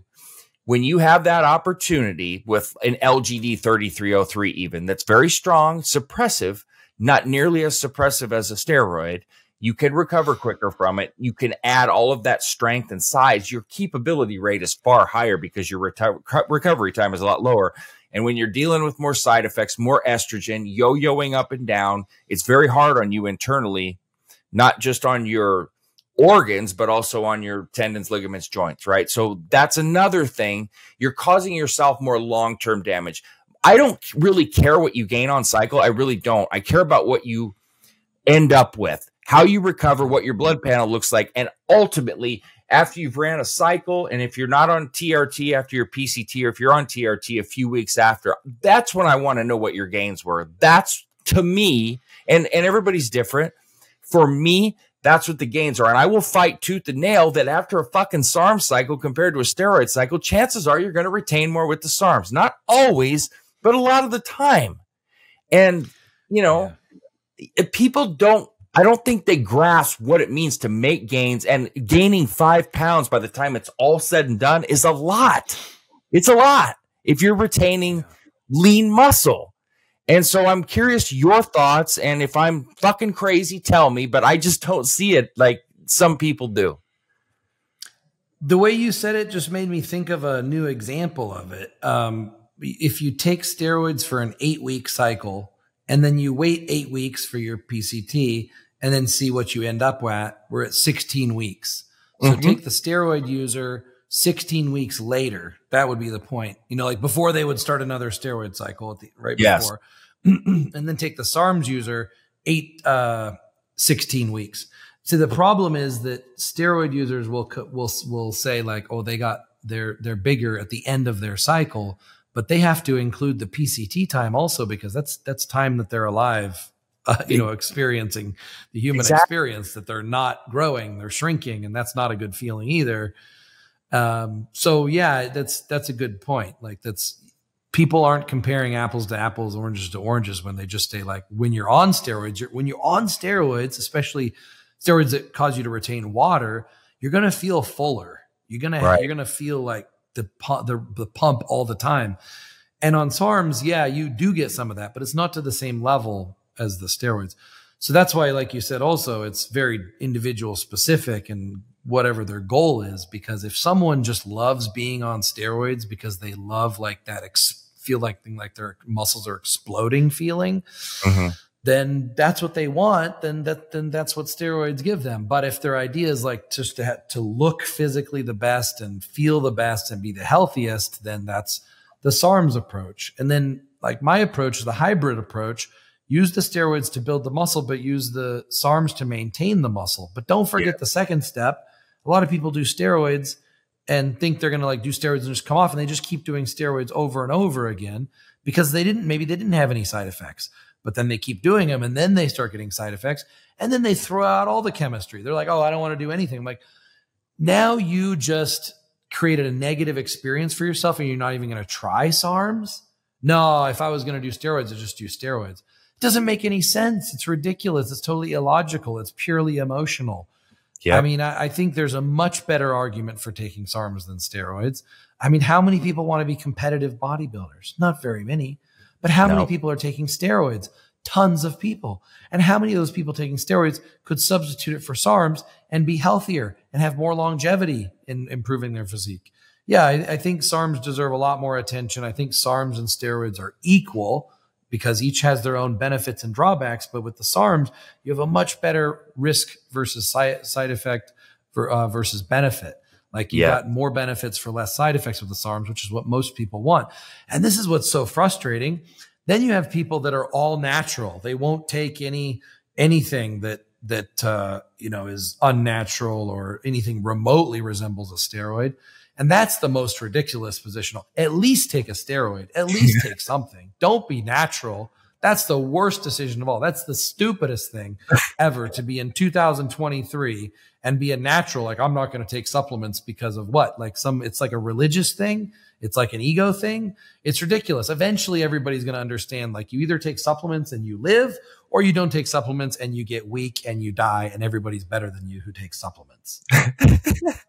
when you have that opportunity with an LGD 3303 even, that's very strong, suppressive, not nearly as suppressive as a steroid, you can recover quicker from it. You can add all of that strength and size. Your keepability rate is far higher because your recovery time is a lot lower. And when you're dealing with more side effects, more estrogen, yo-yoing up and down, it's very hard on you internally, not just on your organs, but also on your tendons, ligaments, joints, right? So that's another thing. You're causing yourself more long-term damage. I don't really care what you gain on cycle. I really don't. I care about what you end up with, how you recover, what your blood panel looks like, and ultimately after you've ran a cycle, and if you're not on TRT after your PCT, or if you're on TRT a few weeks after, that's when I want to know what your gains were. That's, to me, and everybody's different. For me, that's what the gains are. And I will fight tooth and nail that after a fucking SARM cycle compared to a steroid cycle, chances are you're going to retain more with the SARMs. Not always, but a lot of the time. And, you know, yeah, people don't, I don't think they grasp what it means to make gains, and gaining 5 pounds by the time it's all said and done is a lot. It's a lot if you're retaining lean muscle. And so I'm curious your thoughts, and if I'm fucking crazy, tell me, but I just don't see it like some people do. The way you said it just made me think of a new example of it. If you take steroids for an 8-week cycle and then you wait 8 weeks for your PCT and then see what you end up at, we're at 16 weeks. So take the steroid user 16 weeks later. That would be the point, you know, like before they would start another steroid cycle at the, right before. And then take the SARMs user 16 weeks. So the problem is that steroid users will say like, oh, they got, they're bigger at the end of their cycle, but they have to include the PCT time also, because that's time that they're alive, you know, experiencing the human experience, that they're not growing, they're shrinking, and that's not a good feeling either. So yeah, that's a good point. Like people aren't comparing apples to apples, oranges to oranges, when they just say like, when you're on steroids, especially steroids that cause you to retain water, you're going to feel fuller. You're going to, you're going to feel like the pump all the time. And on SARMs, yeah, you do get some of that, but it's not to the same level as the steroids. So that's why, like you said, also, it's very individual specific and whatever their goal is, because if someone just loves being on steroids because they love like that, feel like thing, like their muscles are exploding feeling, then that's what they want. Then that's what steroids give them. But if their idea is like just to look physically the best and feel the best and be the healthiest, then that's the SARMs approach. And then like my approach is the hybrid approach: use the steroids to build the muscle, but use the SARMs to maintain the muscle. But don't forget the second step. A lot of people do steroids and think they're going to like do steroids and just come off, and they just keep doing steroids over and over again because they didn't, maybe they didn't have any side effects. But then they keep doing them, and then they start getting side effects, and then they throw out all the chemistry. They're like, oh, I don't want to do anything. I'm like, now you just created a negative experience for yourself, and you're not even going to try SARMs? No, if I was going to do steroids, I'd just do steroids. It doesn't make any sense. It's ridiculous. It's totally illogical. It's purely emotional. Yeah. I mean, I think there's a much better argument for taking SARMs than steroids. I mean, how many people want to be competitive bodybuilders? Not very many. But how many people are taking steroids? Tons of people. And how many of those people taking steroids could substitute it for SARMs and be healthier and have more longevity in improving their physique? Yeah, I think SARMs deserve a lot more attention. I think SARMs and steroids are equal because each has their own benefits and drawbacks. But with the SARMs, you have a much better risk versus side effect versus benefit. Like you got more benefits for less side effects with the SARMs, which is what most people want. And this is what's so frustrating. Then you have people that are all natural. They won't take anything that you know, is unnatural or anything remotely resembles a steroid. And that's the most ridiculous positional. At least take a steroid. At least take something. Don't be natural. That's the worst decision of all. That's the stupidest thing ever, to be in 2023 and be a natural. Like, I'm not going to take supplements because of what? Like it's like a religious thing. It's like an ego thing. It's ridiculous. Eventually everybody's going to understand, like, you either take supplements and you live, or you don't take supplements and you get weak and you die, and everybody's better than you who takes supplements.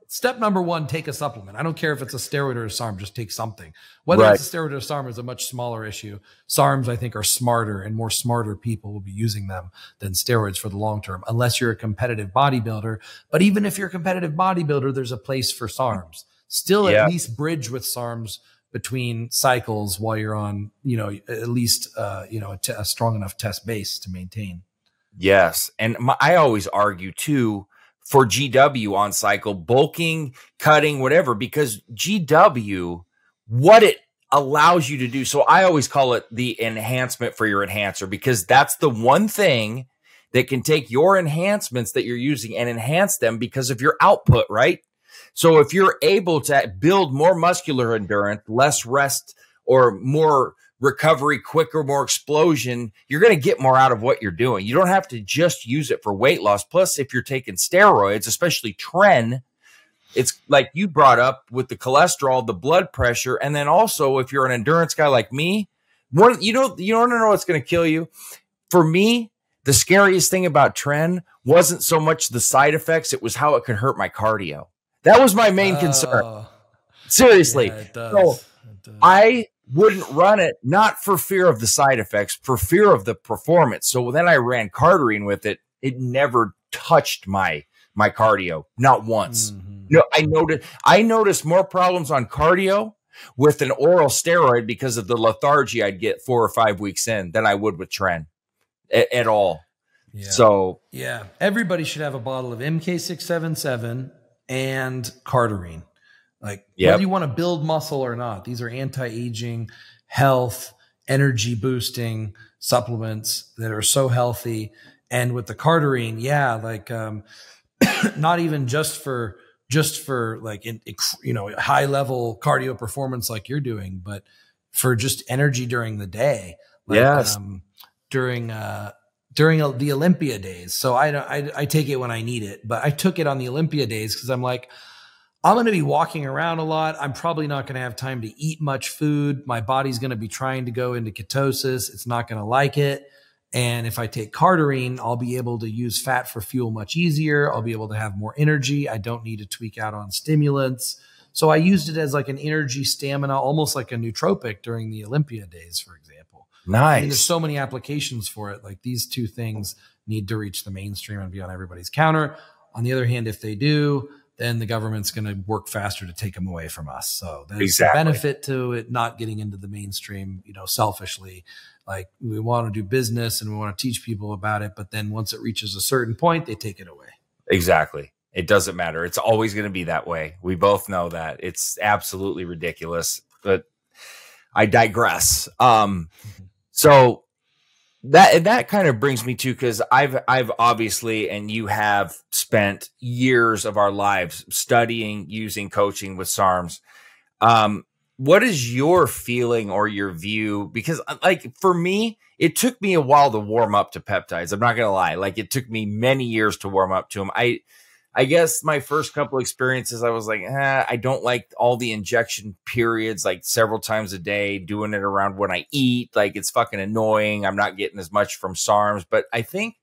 Step number one, take a supplement. I don't care if it's a steroid or a SARM, just take something. Whether it's a steroid or a SARM is a much smaller issue. SARMs, I think, are smarter, and more smarter people will be using them than steroids for the long term, unless you're a competitive bodybuilder. But even if you're a competitive bodybuilder, there's a place for SARMs. Still at least bridge with SARMs between cycles while you're on, you know, at least, you know, a strong enough test base to maintain. Yes. And I always argue too, for GW on cycle, bulking, cutting, whatever, because GW, what it allows you to do. So I always call it the enhancement for your enhancer, because that's the one thing that can take your enhancements that you're using and enhance them because of your output, right? So if you're able to build more muscular endurance, less rest or more recovery, quicker, more explosion, you're going to get more out of what you're doing. You don't have to just use it for weight loss. Plus, if you're taking steroids, especially Tren, it's like you brought up with the cholesterol, the blood pressure. And then also, if you're an endurance guy like me, one, you don't know what's going to kill you. For me, the scariest thing about Tren wasn't so much the side effects. It was how it could hurt my cardio. That was my main concern. Seriously. Yeah, it does. So it does. I wouldn't run it, not for fear of the side effects, for fear of the performance. So then I ran Cardarine with it. It never touched my cardio. Not once. Mm-hmm. You know, I noticed more problems on cardio with an oral steroid because of the lethargy I'd get 4 or 5 weeks in than I would with Tren at all. Yeah. So yeah, everybody should have a bottle of MK677 and Cardarine. Like, yep, whether you want to build muscle or not, these are anti-aging, health, energy boosting supplements that are so healthy. And with the Cardarine, yeah, like not even just for like, high level cardio performance like you're doing, but for just energy during the day, like, yes, during the Olympia days. So I take it when I need it, but I took it on the Olympia days because I'm like, I'm going to be walking around a lot. I'm probably not going to have time to eat much food. My body's going to be trying to go into ketosis. It's not going to like it. And if I take Cardarine, I'll be able to use fat for fuel much easier. I'll be able to have more energy. I don't need to tweak out on stimulants. So I used it as like an energy stamina, almost like a nootropic during the Olympia days, for example. Nice. I mean, there's so many applications for it. Like, these two things need to reach the mainstream and be on everybody's counter. On the other hand, if they do, then the government's going to work faster to take them away from us. So there's exactly a benefit to it not getting into the mainstream, you know, selfishly. Like, we want to do business and we want to teach people about it, but then once it reaches a certain point, they take it away. Exactly. It doesn't matter. It's always going to be that way. We both know that. It's absolutely ridiculous, but I digress. So that kind of brings me to, because I've obviously, and you have, spent years of our lives studying, using, coaching with SARMs. What is your feeling or your view? Because, like, for me, it took me a while to warm up to peptides. I'm not going to lie. Like, it took me many years to warm up to them. I guess my first couple experiences, I was like, I don't like all the injection periods, like several times a day, doing it around when I eat. Like, it's fucking annoying. I'm not getting as much from SARMs. But I think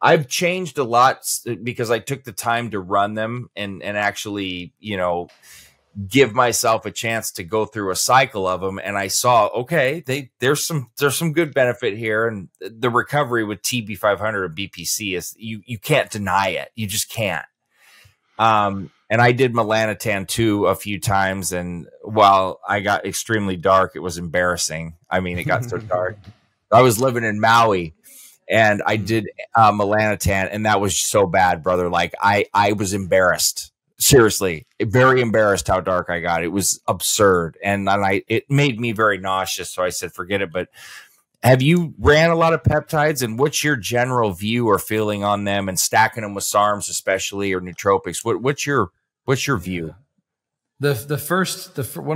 I've changed a lot because I took the time to run them and actually, you know, give myself a chance to go through a cycle of them. And I saw, okay, there's some good benefit here. And the recovery with TB500 and BPC is, you can't deny it. You just can't. And I did Melanotan too a few times. And while I got extremely dark, it was embarrassing. I mean, it got so dark. I was living in Maui and I did Melanotan, and that was so bad, brother. Like, I was embarrassed. Seriously, very embarrassed how dark I got. It was absurd. And it made me very nauseous. So I said, forget it. But have you ran a lot of peptides, and what's your general view or feeling on them, and stacking them with SARMs, especially, or nootropics? What's your view? One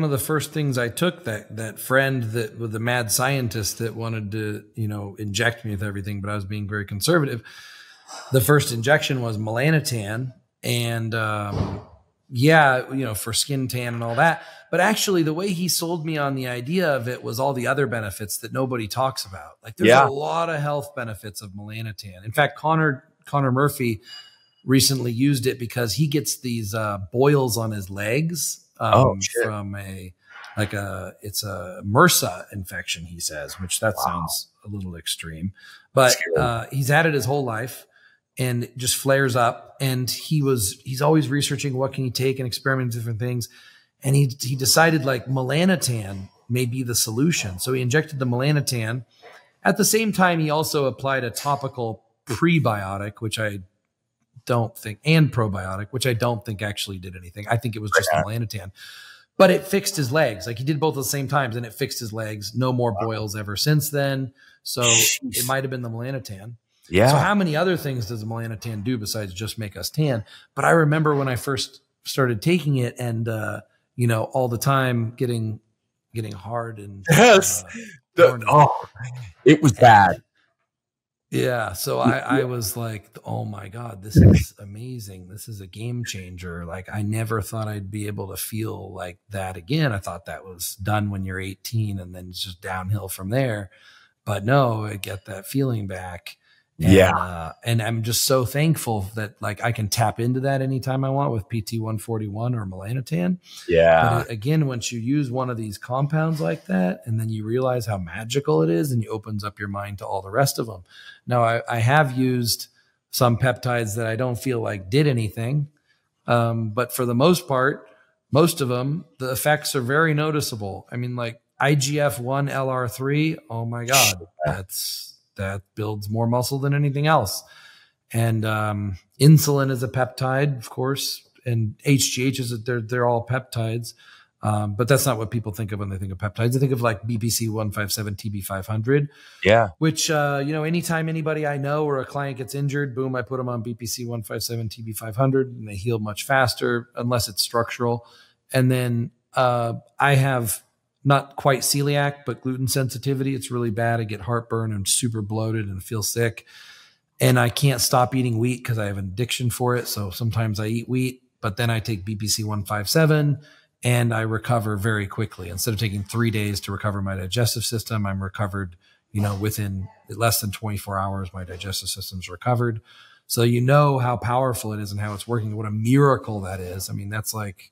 of the first things I took, that friend that with the mad scientist that wanted to, you know, inject me with everything, but I was being very conservative. The first injection was Melanotan. And, yeah, you know, for skin tan and all that. But actually, the way he sold me on the idea of it was all the other benefits that nobody talks about. Like, there's a lot of health benefits of Melanotan. In fact, Connor Murphy recently used it because he gets these boils on his legs from a MRSA infection, he says, which that sounds a little extreme. But he's had it his whole life, and it just flares up. And he's always researching what can he take and experimenting with different things. And he decided, like, Melanotan may be the solution. So he injected the Melanotan. At the same time, he also applied a topical prebiotic, which I don't think, and probiotic, which I don't think actually did anything. I think it was just Melanotan. But it fixed his legs. Like, he did both at the same time, and it fixed his legs. No more boils ever since then. So it might have been the Melanotan. Yeah. So how many other things does Melanotan do besides just make us tan? But I remember when I first started taking it, and you know, all the time getting hard and yes, it was bad. Yeah, so I was like, oh my God, this is amazing. This is a game changer. Like, I never thought I'd be able to feel like that again. I thought that was done when you're 18 and then it's just downhill from there. But no, I get that feeling back. And, yeah. And I'm just so thankful that, like, I can tap into that anytime I want with PT141 or Melanotan. Yeah. But again, once you use one of these compounds like that, and then you realize how magical it is, and it opens up your mind to all the rest of them. Now, I have used some peptides that I don't feel like did anything. But for the most part, most of them, the effects are very noticeable. I mean, like IGF-1 LR3, oh my God, that builds more muscle than anything else. And insulin is a peptide, of course, and HGH is, they're all peptides. But that's not what people think of when they think of peptides. They think of like BPC-157, TB500. Yeah. Which, you know, anytime anybody I know or a client gets injured, boom, I put them on BPC-157, TB500, and they heal much faster unless it's structural. And then I have not quite celiac, but gluten sensitivity. It's really bad. I get heartburn and super bloated and feel sick. And I can't stop eating wheat because I have an addiction for it. So sometimes I eat wheat, but then I take BPC-157 and I recover very quickly. Instead of taking 3 days to recover my digestive system, I'm recovered, you know, within less than 24 hours, my digestive system's recovered. So you know how powerful it is and how it's working. What a miracle that is. I mean, that's like,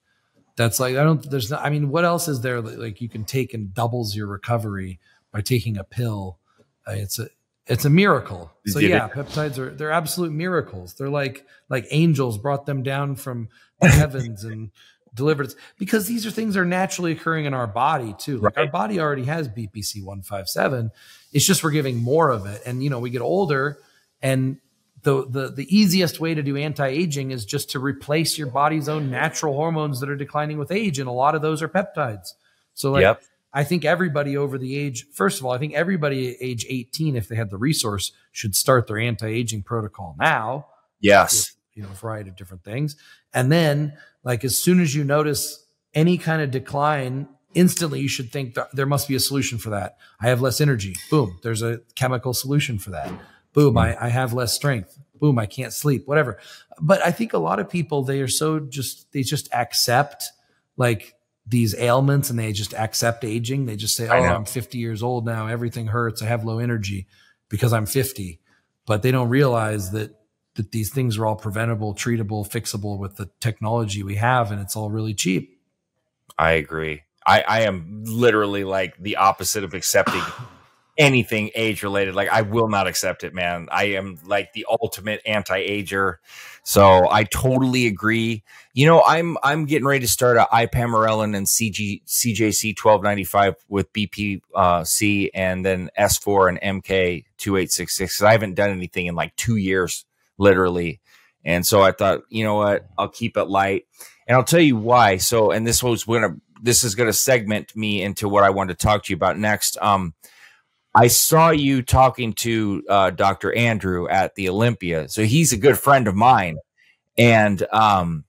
I mean, what else is there that, like, you can take and doubles your recovery by taking a pill? It's a miracle. So yeah, peptides are, they're absolute miracles. They're like angels brought them down from the heavens and delivered us, because these are things that are naturally occurring in our body too. Like, right. Our body already has BPC-157. It's just, we're giving more of it. And, you know, we get older, and the easiest way to do anti-aging is just to replace your body's own natural hormones that are declining with age. And a lot of those are peptides. So, like, yep. I think everybody over the age, first of all, I think everybody age 18, if they had the resource, should start their anti-aging protocol now. Yes. With, you know, a variety of different things. And then, like, as soon as you notice any kind of decline, instantly you should think that there must be a solution for that. I have less energy. Boom. There's a chemical solution for that. Boom, I have less strength. Boom, I can't sleep, whatever. But I think a lot of people, they are so just, they just accept, like, these ailments, and they just accept aging. They just say, oh, I'm 50 years old now. Everything hurts. I have low energy because I'm 50. But they don't realize that these things are all preventable, treatable, fixable with the technology we have. And it's all really cheap. I agree. I am literally, like, the opposite of accepting anything age related. Like, I will not accept it, man. I am, like, the ultimate anti-ager. So I totally agree. You know, I'm getting ready to start a Ipamorelin and CJC 1295 with BPC and then S4 and MK2866. I haven't done anything in like 2 years, literally. And so I thought, you know what, I'll keep it light. And I'll tell you why. So, and this is going to segment me into what I wanted to talk to you about next. I saw you talking to Dr. Andrew at the Olympia. So he's a good friend of mine. And I'm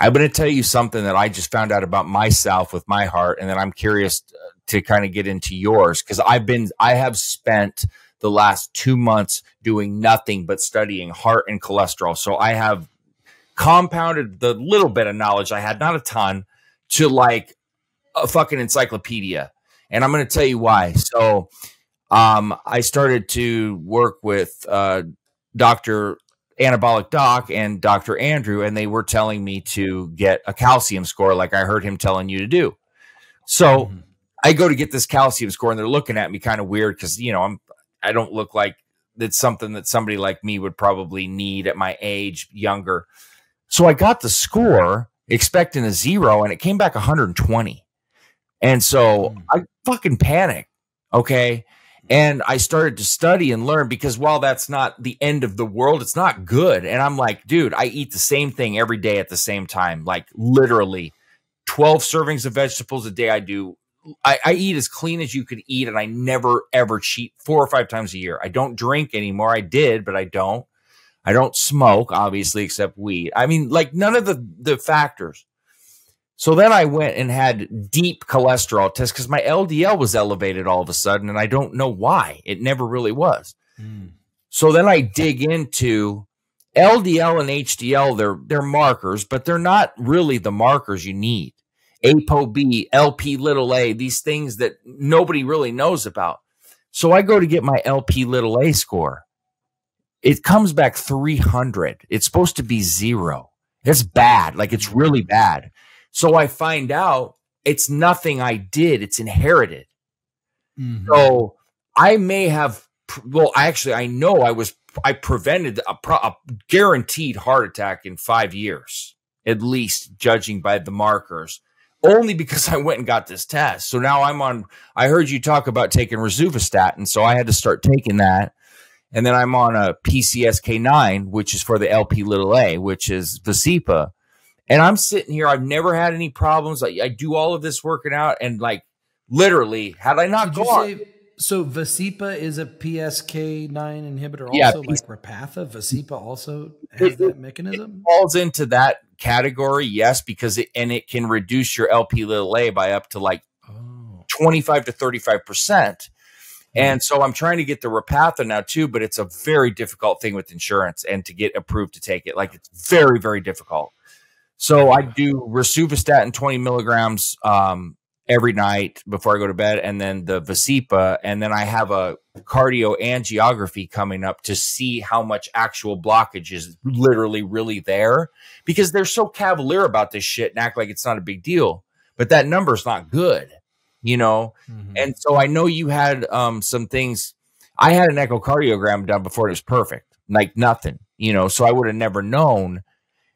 going to tell you something that I just found out about myself with my heart. And then I'm curious to kind of get into yours, because I have spent the last 2 months doing nothing but studying heart and cholesterol. So I have compounded the little bit of knowledge I had, not a ton, to like a fucking encyclopedia. And I'm going to tell you why. So I started to work with Dr. Anabolic Doc and Dr. Andrew, and they were telling me to get a calcium score, like I heard him telling you to do. So I go to get this calcium score, and they're looking at me kind of weird because, you know, I don't look like that's something that somebody like me would probably need at my age, younger. So I got the score expecting a 0, and it came back 120. And so I fucking panicked, okay? And I started to study and learn, because while that's not the end of the world, it's not good. And I'm like, dude, I eat the same thing every day at the same time. Like, literally 12 servings of vegetables a day. I eat as clean as you could eat. And I never, ever cheat 4 or 5 times a year. I don't drink anymore. I did, but I don't. I don't smoke, obviously, except weed. I mean, like none of the factors. So then I went and had deep cholesterol tests because my LDL was elevated all of a sudden, and I don't know why. It never really was. Mm. So then I dig into LDL and HDL. They're markers, but they're not really the markers you need. ApoB, LP little a, these things that nobody really knows about. So I go to get my LP little a score. It comes back 300. It's supposed to be 0. It's bad. Like it's really bad. So I find out it's nothing I did. It's inherited. Mm-hmm. So I may have, well, actually, I know I prevented a guaranteed heart attack in 5 years, at least judging by the markers, only because I went and got this test. So now I'm on, I heard you talk about taking Rosuvastatin. So I had to start taking that. And then I'm on a PCSK9, which is for the LP little a, which is Vasepa. And I'm sitting here. I've never had any problems. I do all of this working out, and like literally, had I not gone. So Vasepa is a PCSK9 inhibitor, also, yeah, like Repatha. Vasepa also has that mechanism. It falls into that category, yes, because it can reduce your LP little a by up to like 25 to 35%. And so I'm trying to get the Repatha now too, but it's a very difficult thing with insurance and to get approved to take it. Like it's very, very difficult. So I do Rosuvastatin 20 milligrams every night before I go to bed, and then the Vasepa, and then I have a cardioangiography coming up to see how much actual blockage is literally really there, because they're so cavalier about this shit and act like it's not a big deal, but that number's not good, you know? Mm-hmm. And so I know you had some things. I had an echocardiogram done before it was perfect, like nothing, you know, so I would have never known.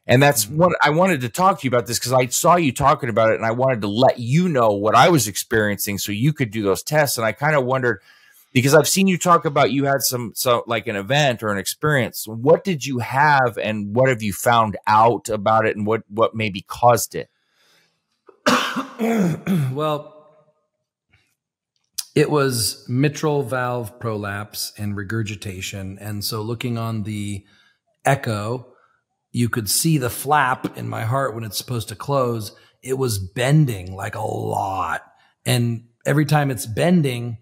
And that's what I wanted to talk to you about this, because I saw you talking about it and I wanted to let you know what I was experiencing so you could do those tests. And I kind of wondered, because I've seen you talk about you had so like an event or an experience. What did you have and what have you found out about it and what maybe caused it? Well, it was mitral valve prolapse and regurgitation. And so looking on the echo, you could see the flap in my heart when it's supposed to close. It was bending like a lot. And every time it's bending,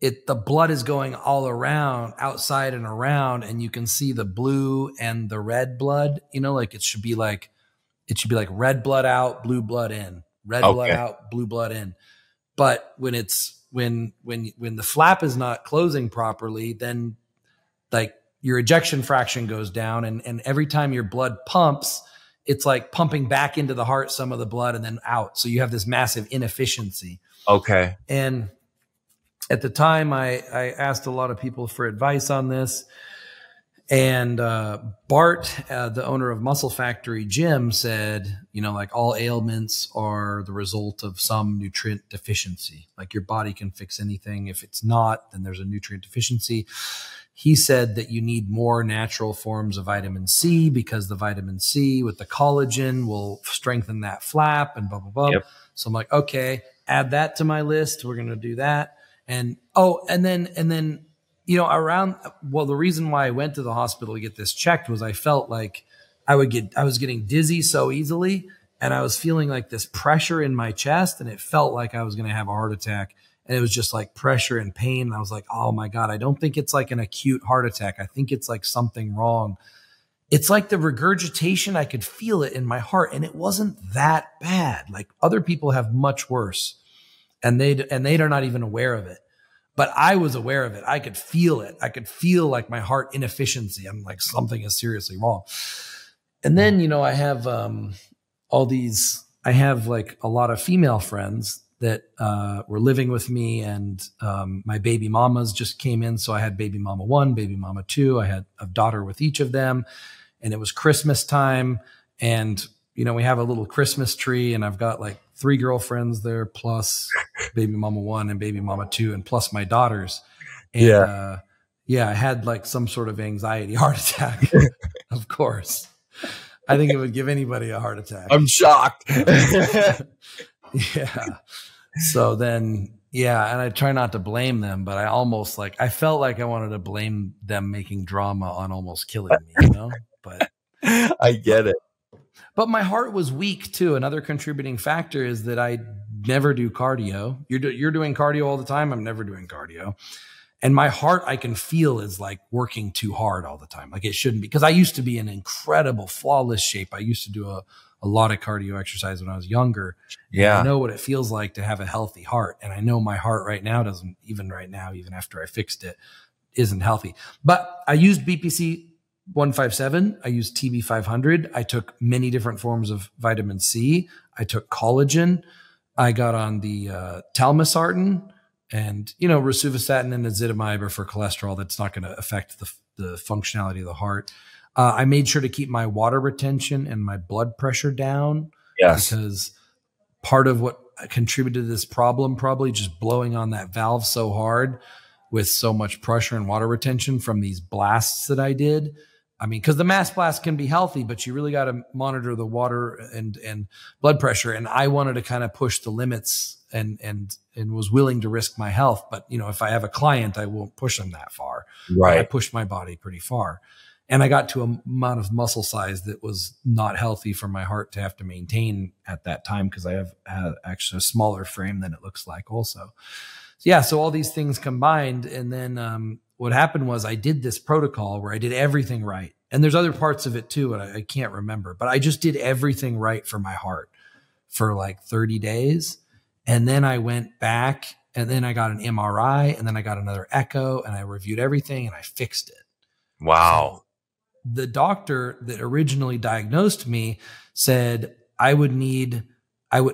the blood is going all around, outside and around, and you can see the blue and the red blood, you know, like it should be like red blood out, blue blood in, red blood out, blue blood in. But when the flap is not closing properly, then like your ejection fraction goes down, and every time your blood pumps, it's like pumping back into the heart some of the blood and then out. So you have this massive inefficiency. Okay. And at the time, I asked a lot of people for advice on this. And Bart, the owner of Muscle Factory Gym, said, you know, like all ailments are the result of some nutrient deficiency. Like your body can fix anything. If it's not, then there's a nutrient deficiency. He said that you need more natural forms of vitamin C, because the vitamin C with the collagen will strengthen that flap and blah, blah, blah. Yep. So I'm like, okay, add that to my list. We're going to do that. And, oh, and then, you know, the reason why I went to the hospital to get this checked was I felt like I was getting dizzy so easily, and I was feeling like this pressure in my chest, and it felt like I was going to have a heart attack, and it was just like pressure and pain. And I was like, oh my God, I don't think it's like an acute heart attack. I think it's like something wrong. It's like the regurgitation. I could feel it in my heart, and it wasn't that bad. Like other people have much worse, and they are not even aware of it. But I was aware of it. I could feel it. I could feel like my heart inefficiency. I'm like, something is seriously wrong. And then, you know, I have like a lot of female friends that were living with me, and my baby mamas just came in. So I had baby mama 1, baby mama 2. I had a daughter with each of them, and it was Christmas time. And, you know, we have a little Christmas tree, and I've got like 3 girlfriends there, plus baby mama 1 and baby mama 2, and plus my daughters. And, yeah. Yeah. I had like some sort of anxiety heart attack. Of course. I think it would give anybody a heart attack. I'm shocked. Yeah. So then Yeah, and I try not to blame them, but I almost like, I felt like I wanted to blame them making drama on almost killing me, you know? But I get it. But my heart was weak too. Another contributing factor is that I never do cardio. You're doing cardio all the time. I'm never doing cardio. And my heart, I can feel, is like working too hard all the time. Like it shouldn't be, because I used to be in incredible, flawless shape. I used to do a lot of cardio exercise when I was younger. Yeah. I know what it feels like to have a healthy heart. And I know my heart right now doesn't, even right now, even after I fixed it, isn't healthy. But I used BPC-157. I used TB500. I took many different forms of vitamin C. I took collagen. I got on the Talmisartan. And, you know, Rosuvastatin and ezetimibe are for cholesterol. That's not going to affect the functionality of the heart. I made sure to keep my water retention and my blood pressure down. Yes. Because part of what contributed to this problem, probably just blowing on that valve so hard with so much pressure and water retention from these blasts that I did. I mean, because the mass blast can be healthy, but you really got to monitor the water and blood pressure. And I wanted to kind of push the limits and was willing to risk my health. But, you know, if I have a client, I won't push them that far. Right. I pushed my body pretty far. And I got to an amount of muscle size that was not healthy for my heart to have to maintain at that time, because I have actually a smaller frame than it looks like also. So, yeah, so all these things combined. And then what happened was I did this protocol where I did everything right. And there's other parts of it too, and I can't remember. But I just did everything right for my heart for like 30 days. And then I went back, and then I got an MRI, and then I got another echo, and I reviewed everything, and I fixed it. Wow. So the doctor that originally diagnosed me said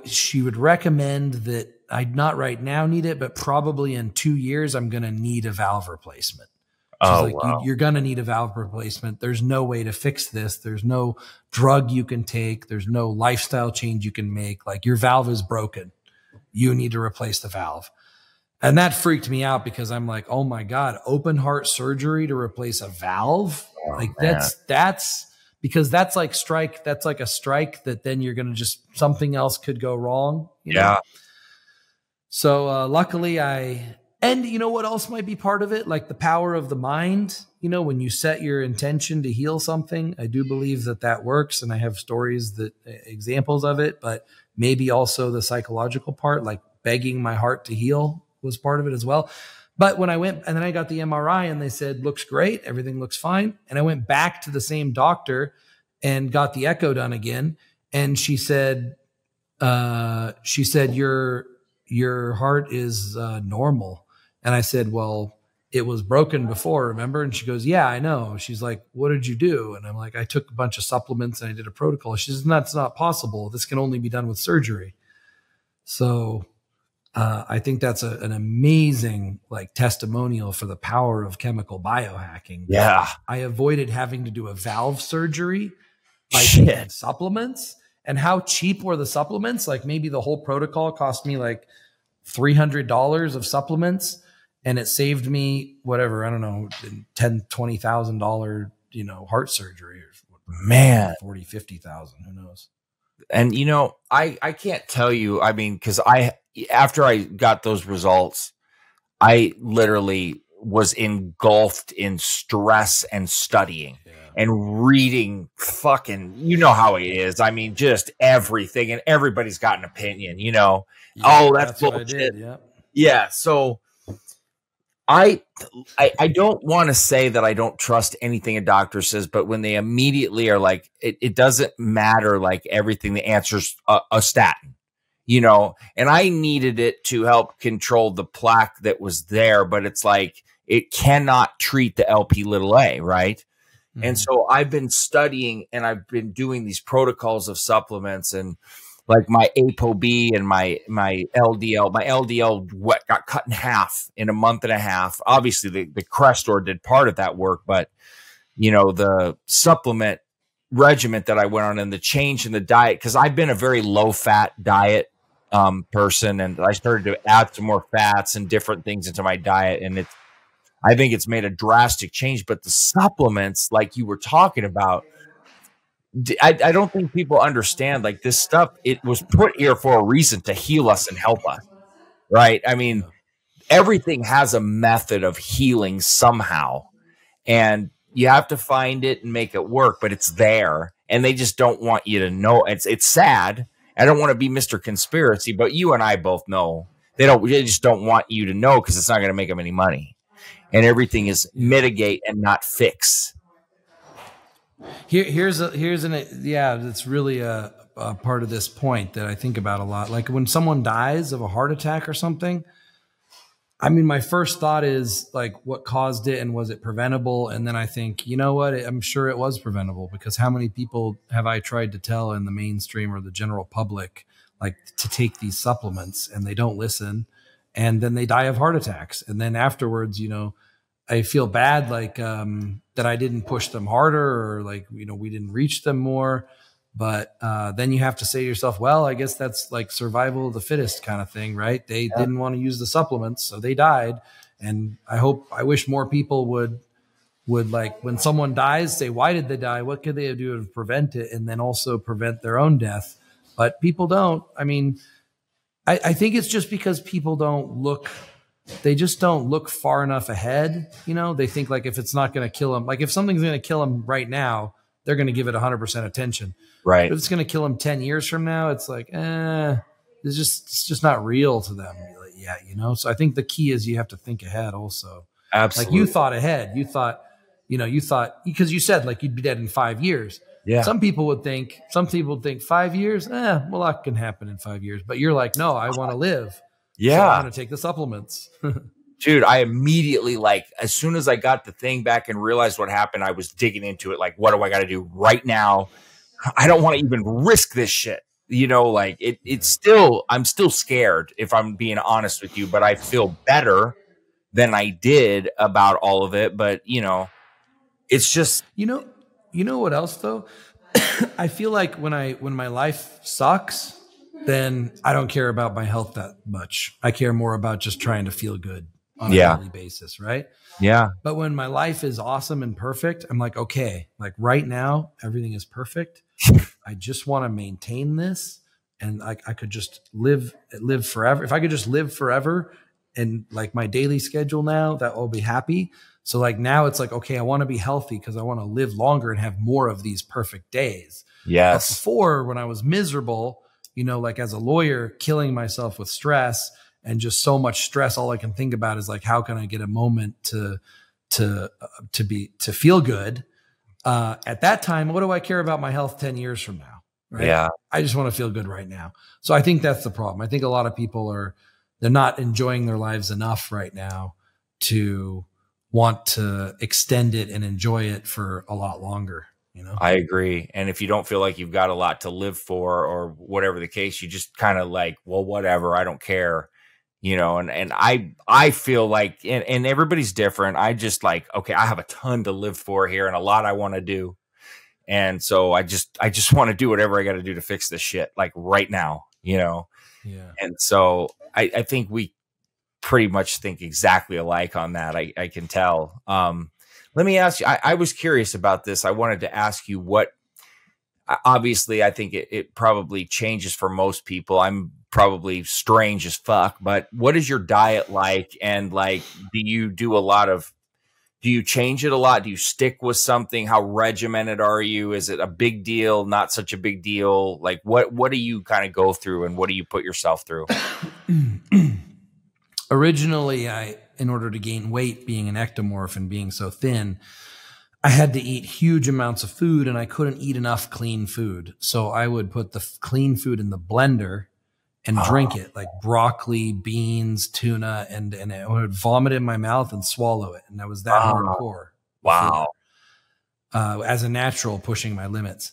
she would recommend that I'd not right now need it, but probably in 2 years, I'm going to need a valve replacement. She's like, wow. You're going to need a valve replacement. There's no way to fix this. There's no drug you can take. There's no lifestyle change you can make. Like, your valve is broken. You need to replace the valve. And that freaked me out, because I'm like, oh my God, open heart surgery to replace a valve. Oh, like, man. That's because that's like strike. That's like a strike that then you're going to just, something else could go wrong. You know? So luckily and you know what else might be part of it? Like the power of the mind, you know, when you set your intention to heal something, I do believe that that works. And I have examples of it, but maybe also the psychological part, like begging my heart to heal was part of it as well. But when I went, and then I got the MRI, and they said, looks great. Everything looks fine. And I went back to the same doctor and got the echo done again. And she said, your heart is normal. And I said, well, it was broken before, remember? And she goes, yeah, I know. She's like, what did you do? And I'm like, I took a bunch of supplements and I did a protocol. She says, that's not possible. This can only be done with surgery. So I think that's an amazing like testimonial for the power of chemical biohacking. Yeah. I avoided having to do a valve surgery by taking supplements. And how cheap were the supplements? Like, maybe the whole protocol cost me like $300 of supplements. And it saved me whatever, I don't know, $10,000, $20,000, you know, heart surgery, or man, $40,000, $50,000, who knows? And, you know, I can't tell you, I mean, because after I got those results, I literally was engulfed in stress and studying and reading fucking, you know how it is. I mean, just everything, and everybody's got an opinion, you know? Yeah, oh, that's bullshit. What I did, yeah, so... I don't want to say that I don't trust anything a doctor says, but when they immediately are like, it doesn't matter, like everything, the answer's a statin, you know, and I needed it to help control the plaque that was there, but it's like, it cannot treat the Lp(a), right? Mm-hmm. And so I've been studying, and I've been doing these protocols of supplements, and like my ApoB and my LDL got cut in half in a month and a half. Obviously the Crestor did part of that work, but you know, the supplement regimen that I went on and the change in the diet, because I've been a very low fat diet person, and I started to add some more fats and different things into my diet. And I think it's made a drastic change, but the supplements, like you were talking about, I don't think people understand, like, this stuff, it was put here for a reason to heal us and help us. right? I mean, everything has a method of healing somehow, and you have to find it and make it work, but it's there, and they just don't want you to know. It's sad. I don't want to be Mr. Conspiracy, but you and I both know they just don't want you to know, because it's not going to make them any money, and everything is mitigate and not fix. Here's that's really a part of this point that I think about a lot. Like when someone dies of a heart attack or something, I mean, my first thought is like, what caused it and was it preventable? And then I think, you know what? I'm sure it was preventable, because how many people have I tried to tell in the mainstream or the general public, like, to take these supplements, and they don't listen, and then they die of heart attacks. And then afterwards, you know, I feel bad, like, that I didn't push them harder, or like, you know, we didn't reach them more. But then you have to say to yourself, well, I guess that's like survival of the fittest kind of thing, right? They didn't want to use the supplements, so they died. And I wish more people would like, when someone dies, say, why did they die? What could they do to prevent it? And then also prevent their own death. But people don't. I mean, I think it's just because people don't look, they just don't look far enough ahead. You know, they think like if it's not going to kill them, like if something's going to kill them right now, they're going to give it 100% attention. Right. But if it's going to kill them 10 years from now, it's like, it's just not real to them really yet, you know? So I think the key is you have to think ahead also. Absolutely. Like you thought ahead. You thought, you know, you thought, because you said like you'd be dead in 5 years. Yeah. Some people would think 5 years, well, a lot can happen in 5 years, but you're like, no, I want to live. Yeah. So I want to take the supplements. Dude, I immediately, like, as soon as I got the thing back and realized what happened, I was digging into it. Like, what do I got to do right now? I don't want to even risk this shit. You know, like it's still, I'm still scared if I'm being honest with you, but I feel better than I did about all of it. But you know, it's just, you know what else though? I feel like when my life sucks, then I don't care about my health that much. I care more about just trying to feel good on a daily basis, right? Yeah. But when my life is awesome and perfect, I'm like, okay, like right now, everything is perfect. I just want to maintain this. And I could just live forever. If I could just live forever and like my daily schedule now, that will be happy. So like now it's like, okay, I want to be healthy because I want to live longer and have more of these perfect days. Yes. But before, when I was miserable, you know, like as a lawyer, killing myself with stress, and just so much stress, all I can think about is like, how can I get a moment to feel good? At that time, what do I care about my health 10 years from now? Right? Yeah. I just want to feel good right now. So I think that's the problem. I think a lot of people they're not enjoying their lives enough right now to want to extend it and enjoy it for a lot longer. You know? I agree. And if you don't feel like you've got a lot to live for or whatever the case, you just kind of like, well, whatever, I don't care. You know, and I feel like, and everybody's different. I just like, okay, I have a ton to live for here and a lot I want to do. And so I just want to do whatever I got to do to fix this shit, like right now, you know? Yeah. And so I think we pretty much think exactly alike on that. I can tell. Let me ask you, I was curious about this. I wanted to ask you what, obviously I think it probably changes for most people. I'm probably strange as fuck, but what is your diet like? And like, do you change it a lot? Do you stick with something? How regimented are you? Is it a big deal? Not such a big deal? Like what do you kind of go through and what do you put yourself through? Originally, in order to gain weight, being an ectomorph and being so thin, I had to eat huge amounts of food and I couldn't eat enough clean food. So I would put the clean food in the blender and drink it, like broccoli, beans, tuna, and I would vomit in my mouth and swallow it. And I was that hardcore. Wow. As a natural, pushing my limits.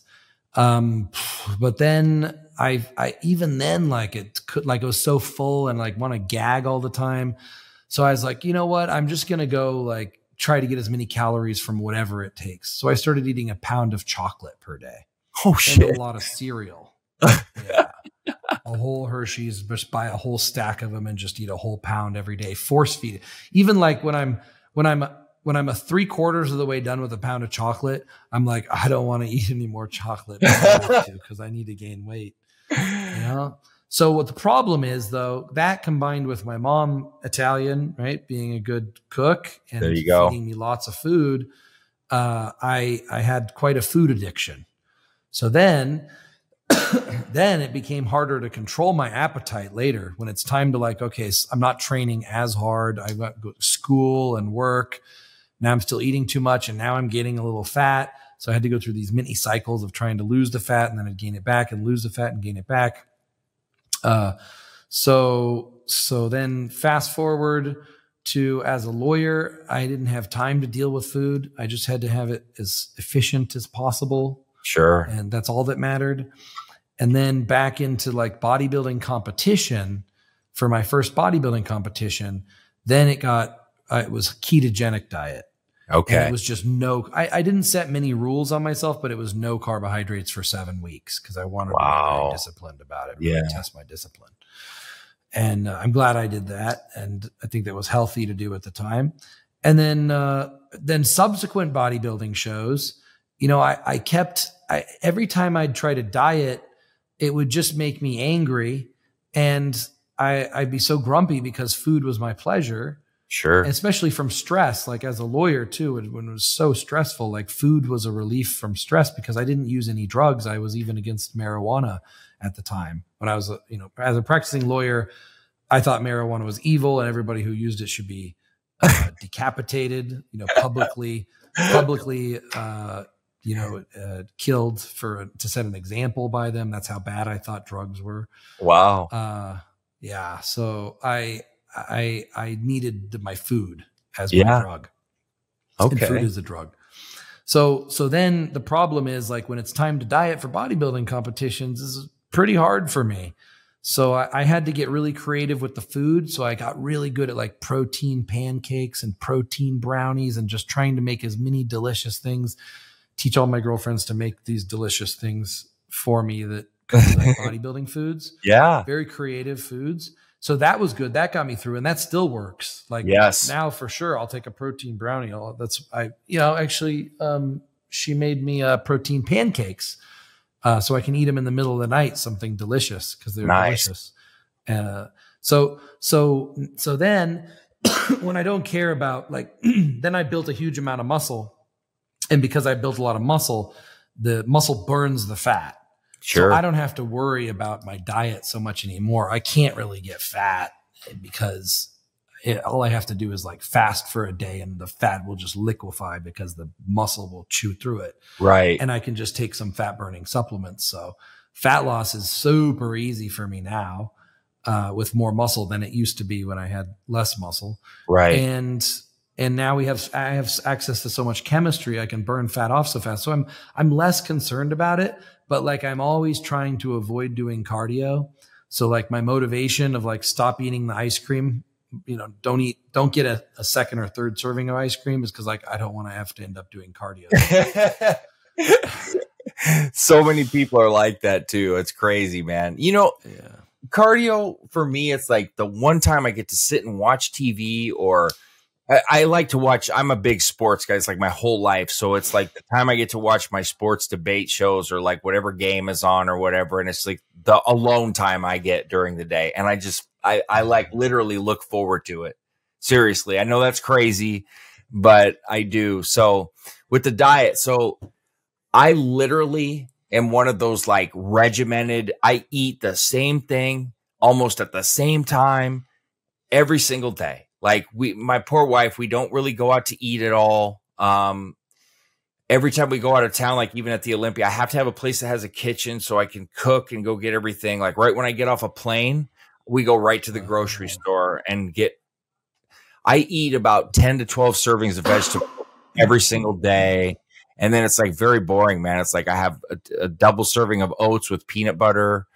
But then I even then, like it could, like it was so full and like want to gag all the time. So I was like, you know what? I'm just going to go like try to get as many calories from whatever it takes. So I started eating a pound of chocolate per day. Oh shit. And a lot of cereal. Yeah. A whole Hershey's, just buy a whole stack of them and just eat a whole pound every day. Force feed it. Even like when I'm a 3/4 of the way done with a pound of chocolate, I'm like, I don't want to eat any more chocolate because I need to gain weight. You know? So what the problem is, though, that combined with my mom, Italian, right, being a good cook and feeding me lots of food, I had quite a food addiction. So then, it became harder to control my appetite later when it's time to, like, okay, I'm not training as hard. I got to school and work. Now I'm still eating too much, and now I'm getting a little fat. So I had to go through these mini cycles of trying to lose the fat, and then I'd gain it back and lose the fat and gain it back. So then fast forward to, as a lawyer, I didn't have time to deal with food. I just had to have it as efficient as possible. Sure. And that's all that mattered. And then back into, like, bodybuilding competition. For my first bodybuilding competition, then it got, it was a ketogenic diet. Okay. And it was just no, I didn't set many rules on myself, but it was no carbohydrates for 7 weeks, because I wanted to be very disciplined about it, really test my discipline. And I'm glad I did that. And I think that was healthy to do at the time. And then subsequent bodybuilding shows, you know, I every time I'd try to diet, it would just make me angry. And I'd be so grumpy because food was my pleasure. Sure. And especially from stress, like as a lawyer too, when it was so stressful, like food was a relief from stress because I didn't use any drugs. I was even against marijuana at the time when I was, you know, as a practicing lawyer, I thought marijuana was evil and everybody who used it should be decapitated, you know, publicly, you know, killed to set an example by them. That's how bad I thought drugs were. Wow. Yeah. So I needed my food as my drug. Okay. And food is a drug. So then the problem is, like, when it's time to diet for bodybuilding competitions, this is pretty hard for me. So I had to get really creative with the food. So I got really good at, like, protein pancakes and protein brownies and just trying to make as many delicious things, teach all my girlfriends to make these delicious things for me that could be like bodybuilding foods. Yeah. Very creative foods. So that was good. That got me through, and that still works. Like, yes, now for sure, I'll take a protein brownie. She made me protein pancakes, so I can eat them in the middle of the night. Something delicious, because they're delicious. So then, when I don't care about, like, then I built a huge amount of muscle, and because I built a lot of muscle, the muscle burns the fat. Sure. So I don't have to worry about my diet so much anymore. I can't really get fat because all I have to do is, like, fast for a day, and the fat will just liquefy because the muscle will chew through it. Right. And I can just take some fat burning supplements. So fat loss is super easy for me now, with more muscle than it used to be when I had less muscle. Right. And now I have access to so much chemistry. I can burn fat off so fast. So I'm less concerned about it. But, like, I'm always trying to avoid doing cardio. So, like, my motivation of, like, stop eating the ice cream, you know, don't get a second or third serving of ice cream, is because, like, I don't want to have to end up doing cardio. So many people are like that too. It's crazy, man. You know, cardio for me, it's like the one time I get to sit and watch TV, or I like to watch. I'm a big sports guy. It's like my whole life. So it's like the time I get to watch my sports debate shows, or like whatever game is on or whatever. And it's like the alone time I get during the day. And I just, I like literally look forward to it. Seriously. I know that's crazy, but I do. So with the diet, so I literally am one of those, like, regimented, I eat the same thing almost at the same time every single day. Like, my poor wife, we don't really go out to eat at all. Every time we go out of town, like even at the Olympia, I have to have a place that has a kitchen so I can cook and go get everything. Like right when I get off a plane, we go right to the grocery store and I eat about 10 to 12 servings of vegetables every single day. And then it's like very boring, man. It's like I have a double serving of oats with peanut butter.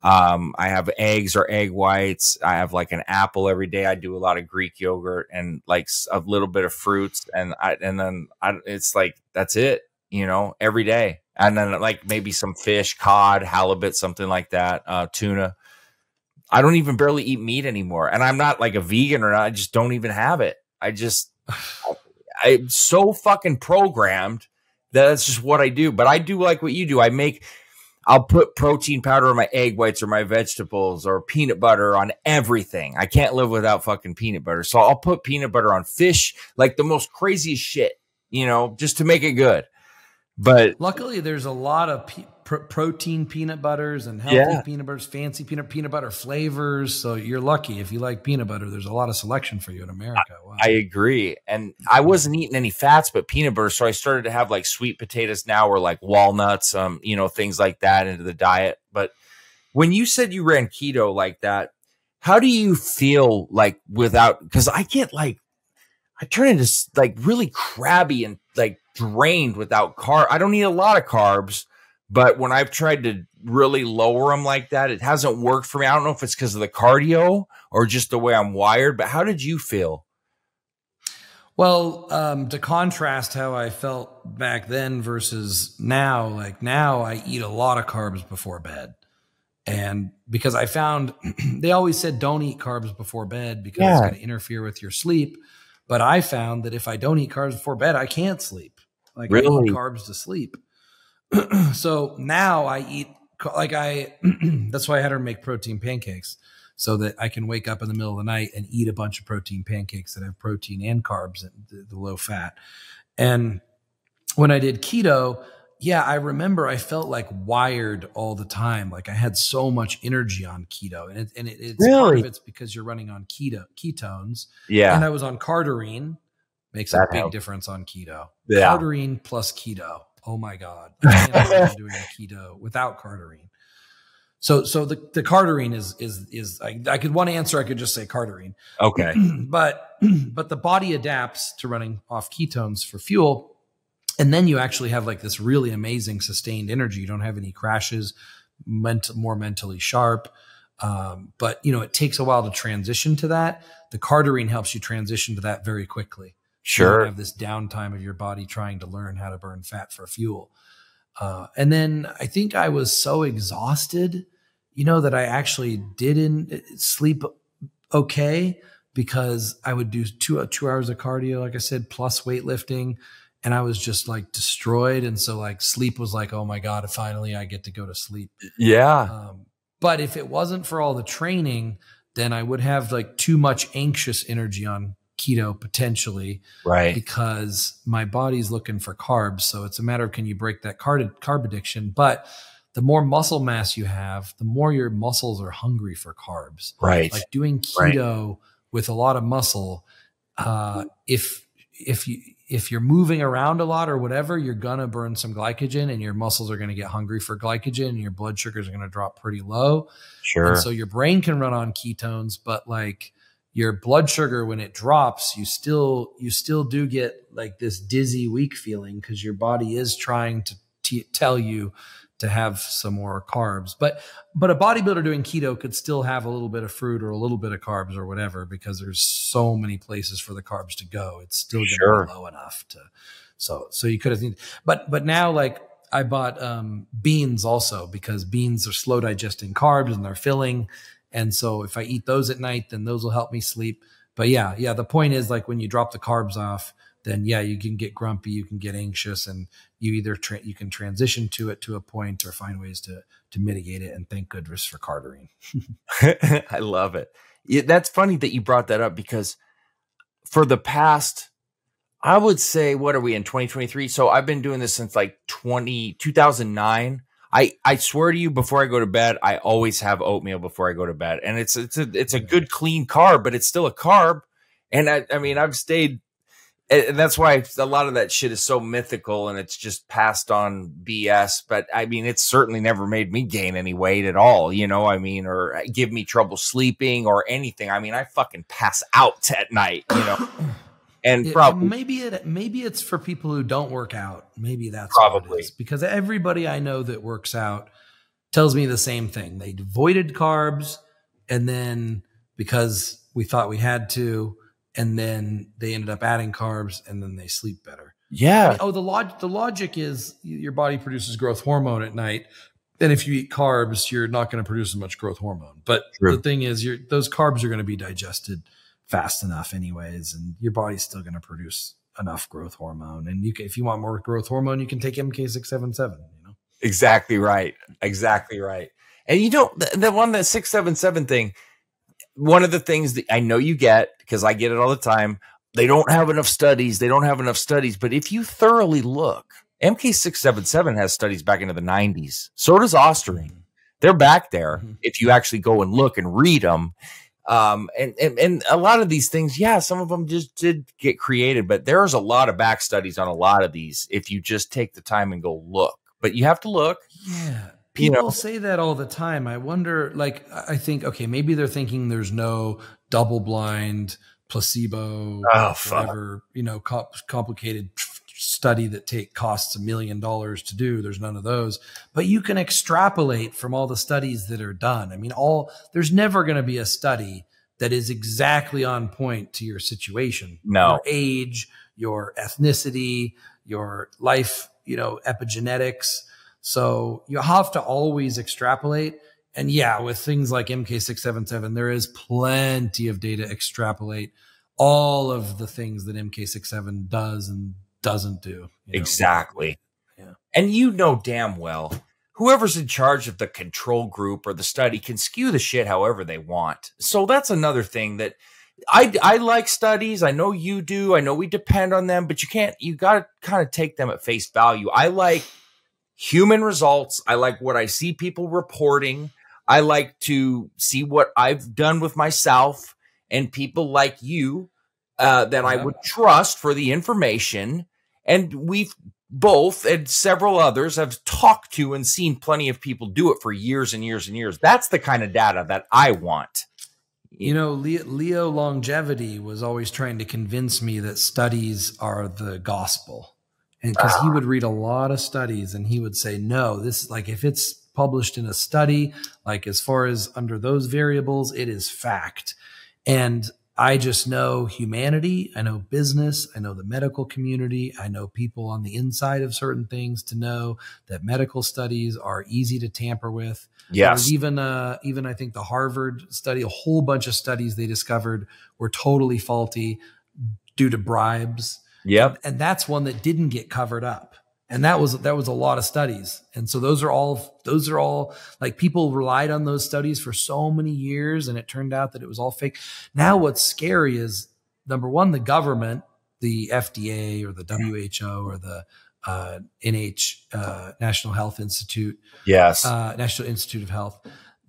I have eggs or egg whites. I have like an apple every day. I do a lot of Greek yogurt and like a little bit of fruits. And then it's like, that's it, you know, every day. And then like maybe some fish, cod, halibut, something like that. Tuna. I don't even barely eat meat anymore. And I'm not like a vegan or not. I just don't even have it. I'm so fucking programmed that that's just what I do. But I do like what you do. I'll put protein powder on my egg whites or my vegetables or peanut butter on everything. I can't live without fucking peanut butter. So I'll put peanut butter on fish, like the most craziest shit, you know, just to make it good. But luckily there's a lot of protein peanut butters and healthy peanut butters, fancy peanut butter flavors. So you're lucky if you like peanut butter. There's a lot of selection for you in America. Wow. I agree. And I wasn't eating any fats, but peanut butter. So I started to have like sweet potatoes now or like walnuts, you know, things like that into the diet. But when you said you ran keto like that, how do you feel like without, cause I get like, I turn into like really crabby and like drained without carb. I don't need a lot of carbs, but when I've tried to really lower them like that, it hasn't worked for me. I don't know if it's because of the cardio or just the way I'm wired, but how did you feel? Well, to contrast how I felt back then versus now, like now I eat a lot of carbs before bed. And because I found they always said don't eat carbs before bed because it's going to interfere with your sleep. But I found that if I don't eat carbs before bed, I can't sleep. Like really? I need carbs to sleep. So now I eat like that's why I had her make protein pancakes so that I can wake up in the middle of the night and eat a bunch of protein pancakes that have protein and carbs and the low fat. And when I did keto, yeah, I remember I felt like wired all the time. Like I had so much energy on keto and it's really? Part of it's because you're running on ketones. Yeah. And I was on Cardarine. Makes that a big difference on keto. Yeah. Cardarine plus keto. Oh my God. I can't doing keto without Cardarine. So the Cardarine is I could one answer. I could just say Cardarine. Okay. but the body adapts to running off ketones for fuel. And then you actually have like this really amazing sustained energy. You don't have any crashes, more mentally sharp. But you know, it takes a while to transition to that. The Cardarine helps you transition to that very quickly. Sure. You have this downtime of your body trying to learn how to burn fat for fuel. And then I think I was so exhausted, you know, that I actually didn't sleep okay because I would do two hours of cardio, like I said, plus weightlifting. And I was just like destroyed. And so like sleep was like, oh my God, finally I get to go to sleep. Yeah. But if it wasn't for all the training, then I would have like too much anxious energy on keto potentially, right? Because my body's looking for carbs. So it's a matter of, can you break that carb addiction? But the more muscle mass you have, the more your muscles are hungry for carbs, right? Like doing keto with a lot of muscle. If you're moving around a lot or whatever, you're going to burn some glycogen and your muscles are going to get hungry for glycogen and your blood sugars are going to drop pretty low. Sure. And so your brain can run on ketones, but like, your blood sugar, when it drops, you still do get like this dizzy, weak feeling because your body is trying to tell you to have some more carbs. But a bodybuilder doing keto could still have a little bit of fruit or a little bit of carbs or whatever because there's so many places for the carbs to go. It's still going to be low enough to. So you could have. But now like I bought beans also because beans are slow digesting carbs and they're filling. And so if I eat those at night, then those will help me sleep. But yeah. The point is like when you drop the carbs off, then yeah, you can get grumpy, you can get anxious and you either you can transition to it to a point or find ways to mitigate it. And thank goodness for Cardarine. I love it. Yeah, that's funny that you brought that up because for the past, I would say, what are we in 2023? So I've been doing this since like 2009. I swear to you, before I go to bed, I always have oatmeal before I go to bed. And it's a good, clean carb, but it's still a carb. And I mean, I've stayed, and that's why a lot of that shit is so mythical and it's just passed on BS. But I mean, it's certainly never made me gain any weight at all, you know, I mean, or give me trouble sleeping or anything. I mean, I fucking pass out at night, you know. And probably maybe it's for people who don't work out. Maybe that's probably what it is. Because everybody I know that works out tells me the same thing. They avoided carbs and then because we thought we had to, and then they ended up adding carbs and then they sleep better. Yeah. Oh, the logic is your body produces growth hormone at night. And if you eat carbs, you're not going to produce as much growth hormone. But the thing is those carbs are going to be digested fast enough anyways, and your body's still going to produce enough growth hormone. And if you want more growth hormone, you can take MK677, you know? Exactly right. Exactly right. And you know, the one, that 677 thing, one of the things that I know you get, because I get it all the time, they don't have enough studies. They don't have enough studies. But if you thoroughly look, MK677 has studies back into the 90s. So does Ostarine. They're back there. If you actually go and look and read them. And a lot of these things, yeah, some of them just did get created, but there's a lot of back studies on a lot of these if you just take the time and go look. But you have to look. Yeah. People say that all the time. I wonder, like, I think, okay, maybe they're thinking there's no double blind placebo, whatever, you know, complicated study that costs $1 million to do. There's none of those, but you can extrapolate from all the studies that are done. I mean, there's never going to be a study that is exactly on point to your situation. No. Your age, your ethnicity, your life, you know, epigenetics. So you have to always extrapolate. And yeah, with things like MK677, there is plenty of data to extrapolate all of the things that MK67 does and doesn't do. Exactly. Yeah. And you know damn well, whoever's in charge of the control group or the study can skew the shit however they want. So that's another thing that I like studies. I know you do. I know we depend on them, but you can't, you got to kind of take them at face value. I like human results. I like what I see people reporting. I like to see what I've done with myself and people like you that I would trust for the information. And we've both and several others have talked to and seen plenty of people do it for years and years and years. That's the kind of data that I want. You know, Leo Longevity was always trying to convince me that studies are the gospel. And because he would read a lot of studies and he would say, no, this is like, if it's published in a study, like as far as under those variables, it is fact. And I just know humanity. I know business. I know the medical community. I know people on the inside of certain things to know that medical studies are easy to tamper with. Yes. Even I think the Harvard study, a whole bunch of studies they discovered were totally faulty due to bribes. Yep. And that's one that didn't get covered up. And that was a lot of studies. And so those are all like people relied on those studies for so many years. And it turned out that it was all fake. Now, what's scary is number one, the government, the FDA or the WHO or the, National Health Institute. Yes. National Institute of Health.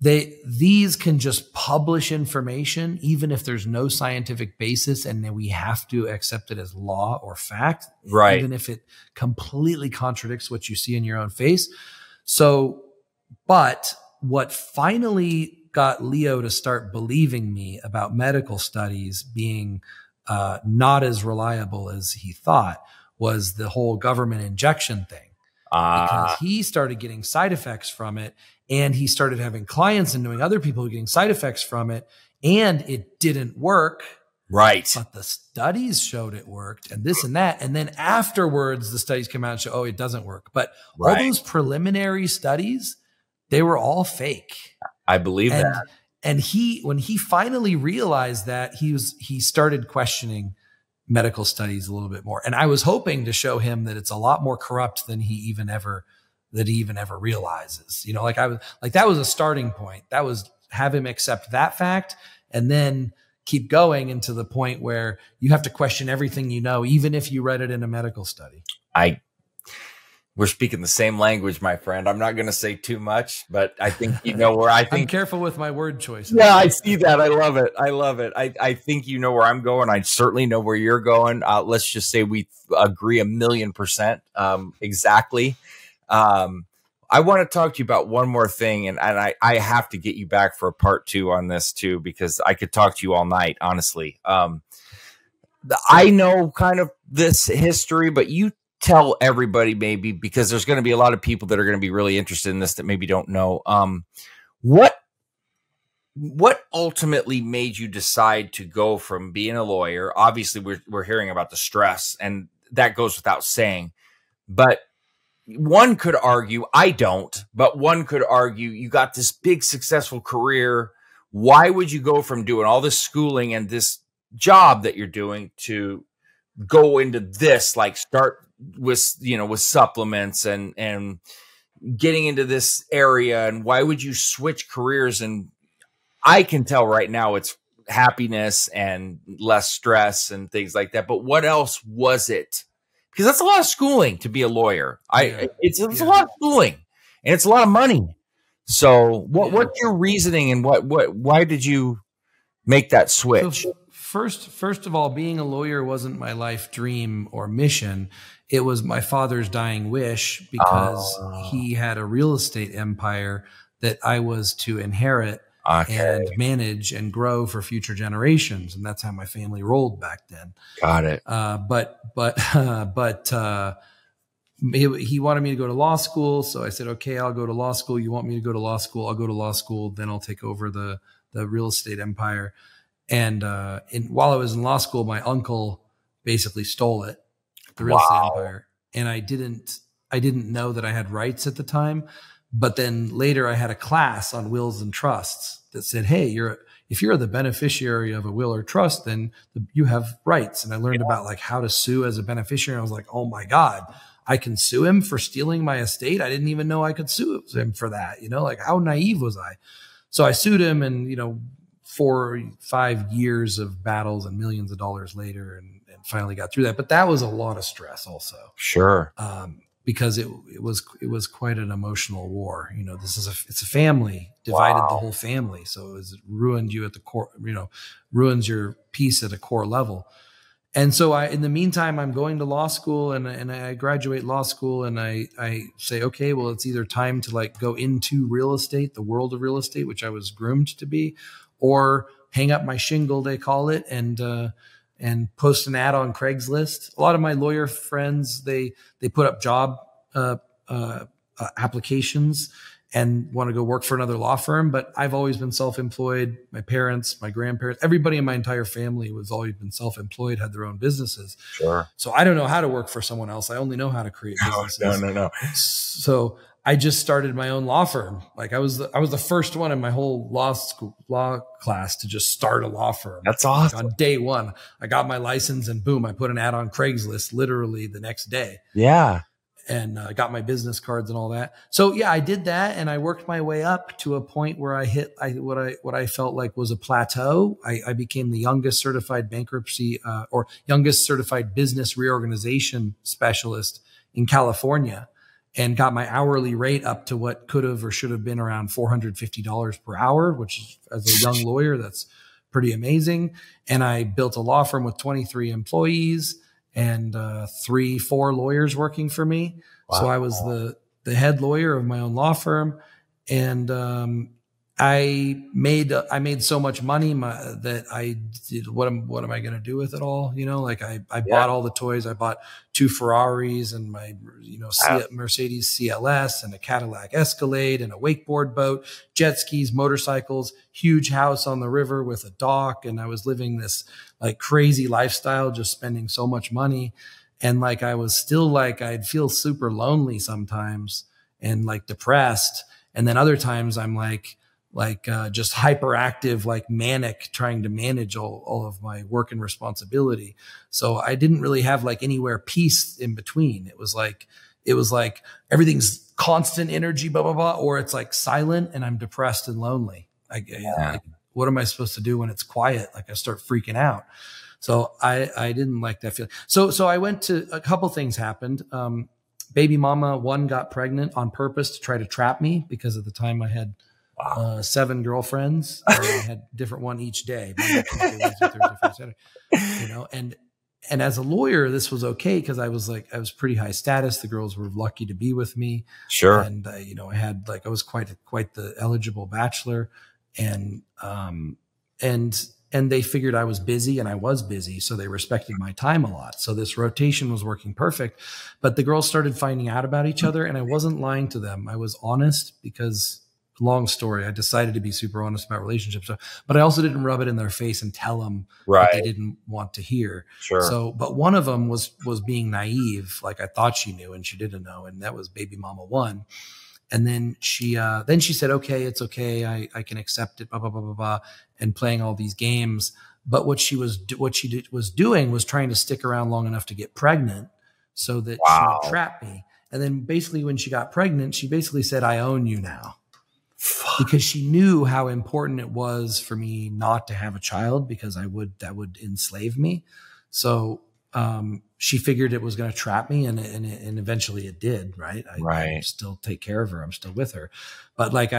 These can just publish information, even if there's no scientific basis, and then we have to accept it as law or fact, right? Even if it completely contradicts what you see in your own face. So, but what finally got Leo to start believing me about medical studies being not as reliable as he thought was the whole government injection thing. Because he started getting side effects from it, and he started having clients and knowing other people who were getting side effects from it, and it didn't work. Right. But the studies showed it worked, and this and that. And then afterwards, the studies came out and show, oh, it doesn't work. But all those preliminary studies, they were all fake. I believe that. And when he finally realized that, he started questioning medical studies a little bit more. And I was hoping to show him that it's a lot more corrupt than he even ever realizes, you know, like that was a starting point. That was have him accept that fact and then keep going into the point where you have to question everything, you know, even if you read it in a medical study. We're speaking the same language, my friend. I'm not going to say too much, but I think you know where I think. I'm careful with my word choices. Yeah, I see that. I love it. I love it. I think you know where I'm going. I certainly know where you're going. Let's just say we agree 1,000,000% exactly. I want to talk to you about one more thing, and I have to get you back for a part 2 on this too, because I could talk to you all night, honestly. I know kind of this history, but you tell everybody maybe, because there's going to be a lot of people that are going to be really interested in this that maybe don't know. What ultimately made you decide to go from being a lawyer? Obviously we're hearing about the stress, and that goes without saying, but one could argue, I don't, but one could argue you got this big successful career. Why would you go from doing all this schooling and this job that you're doing to go into this, like start with, you know, with supplements and getting into this area, and why would you switch careers? And I can tell right now it's happiness and less stress and things like that. But what else was it? Because that's a lot of schooling to be a lawyer. It's a lot of schooling, and it's a lot of money. So what's your reasoning, and why did you make that switch? So first of all, being a lawyer wasn't my life dream or mission. It was my father's dying wish, because he had a real estate empire that I was to inherit and manage and grow for future generations. And that's how my family rolled back then. Got it. He wanted me to go to law school. So I said, okay, I'll go to law school. You want me to go to law school? I'll go to law school. Then I'll take over the real estate empire. And, while I was in law school, my uncle basically stole it, the real estate empire. And I didn't know that I had rights at the time, but then later I had a class on wills and trusts that said, hey, if you're the beneficiary of a will or trust, then you have rights. And I learned about like how to sue as a beneficiary. I was like, oh my God, I can sue him for stealing my estate. I didn't even know I could sue him for that. You know, like how naive was I? So I sued him, and, you know, 4 or 5 years of battles and millions of dollars later, and finally got through that. But that was a lot of stress also. Sure. Because it was quite an emotional war. You know, it's a family, divided the whole family. So it ruined you at the core, you know, ruins your peace at a core level. And so in the meantime, I'm going to law school, and I graduate law school, and I say, okay, well, it's either time to like go into real estate, the world of real estate, which I was groomed to be, or hang up my shingle, they call it, and post an ad on Craigslist. A lot of my lawyer friends, they put up job applications and want to go work for another law firm. But I've always been self-employed. My parents, my grandparents, everybody in my entire family was always been self-employed, had their own businesses. Sure. So I don't know how to work for someone else. I only know how to create businesses. No. So I just started my own law firm. Like I was the first one in my whole law class to just start a law firm. That's awesome. Like on day one, I got my license, and boom, I put an ad on Craigslist literally the next day. Yeah. And I got my business cards and all that. So yeah, I did that, and I worked my way up to a point where I hit what I felt like was a plateau. I became the youngest certified youngest certified business reorganization specialist in California, and got my hourly rate up to what could have or should have been around $450 per hour, which is, as a young lawyer, that's pretty amazing. And I built a law firm with 23 employees and 4 lawyers working for me. Wow. So I was the head lawyer of my own law firm. And I made so much money that I did, what am I going to do with it all? You know, like I bought all the toys. I bought 2 Ferraris and my, you know, Mercedes CLS and a Cadillac Escalade and a wakeboard boat, jet skis, motorcycles, huge house on the river with a dock. And I was living this like crazy lifestyle, just spending so much money. And like, I was still like, I'd feel super lonely sometimes and like depressed. And then other times I'm like just hyperactive, like manic, trying to manage all of my work and responsibility. So I didn't really have like anywhere peace in between. It was like everything's constant energy, blah, blah, blah, or it's like silent and I'm depressed and lonely. Like, what am I supposed to do when it's quiet? Like I start freaking out. So I didn't like that feeling. So I went to a couple things happened. Baby mama one got pregnant on purpose to try to trap me, because at the time I had 7 girlfriends. I had different one each day, you know, and as a lawyer, this was okay. 'Cause I was pretty high status. The girls were lucky to be with me. Sure. And you know, I was quite the eligible bachelor, and they figured I was busy, and I was busy. So they respected my time a lot. So this rotation was working perfect, but the girls started finding out about each other, and I wasn't lying to them. I was honest, because long story, I decided to be super honest about relationships, but I also didn't rub it in their face and tell them what they didn't want to hear. Sure. So, but one of them was being naive. Like I thought she knew, and she didn't know. And that was baby mama one. And then she said, okay, it's okay. I can accept it, blah, blah, blah, blah, blah. And playing all these games. But what she was doing was trying to stick around long enough to get pregnant so that she would trap me. And then basically when she got pregnant, she basically said, I own you now. Fuck. Because she knew how important it was for me not to have a child, because that would enslave me. So she figured it was going to trap me, and eventually it did. Right. I still take care of her. I'm still with her. But like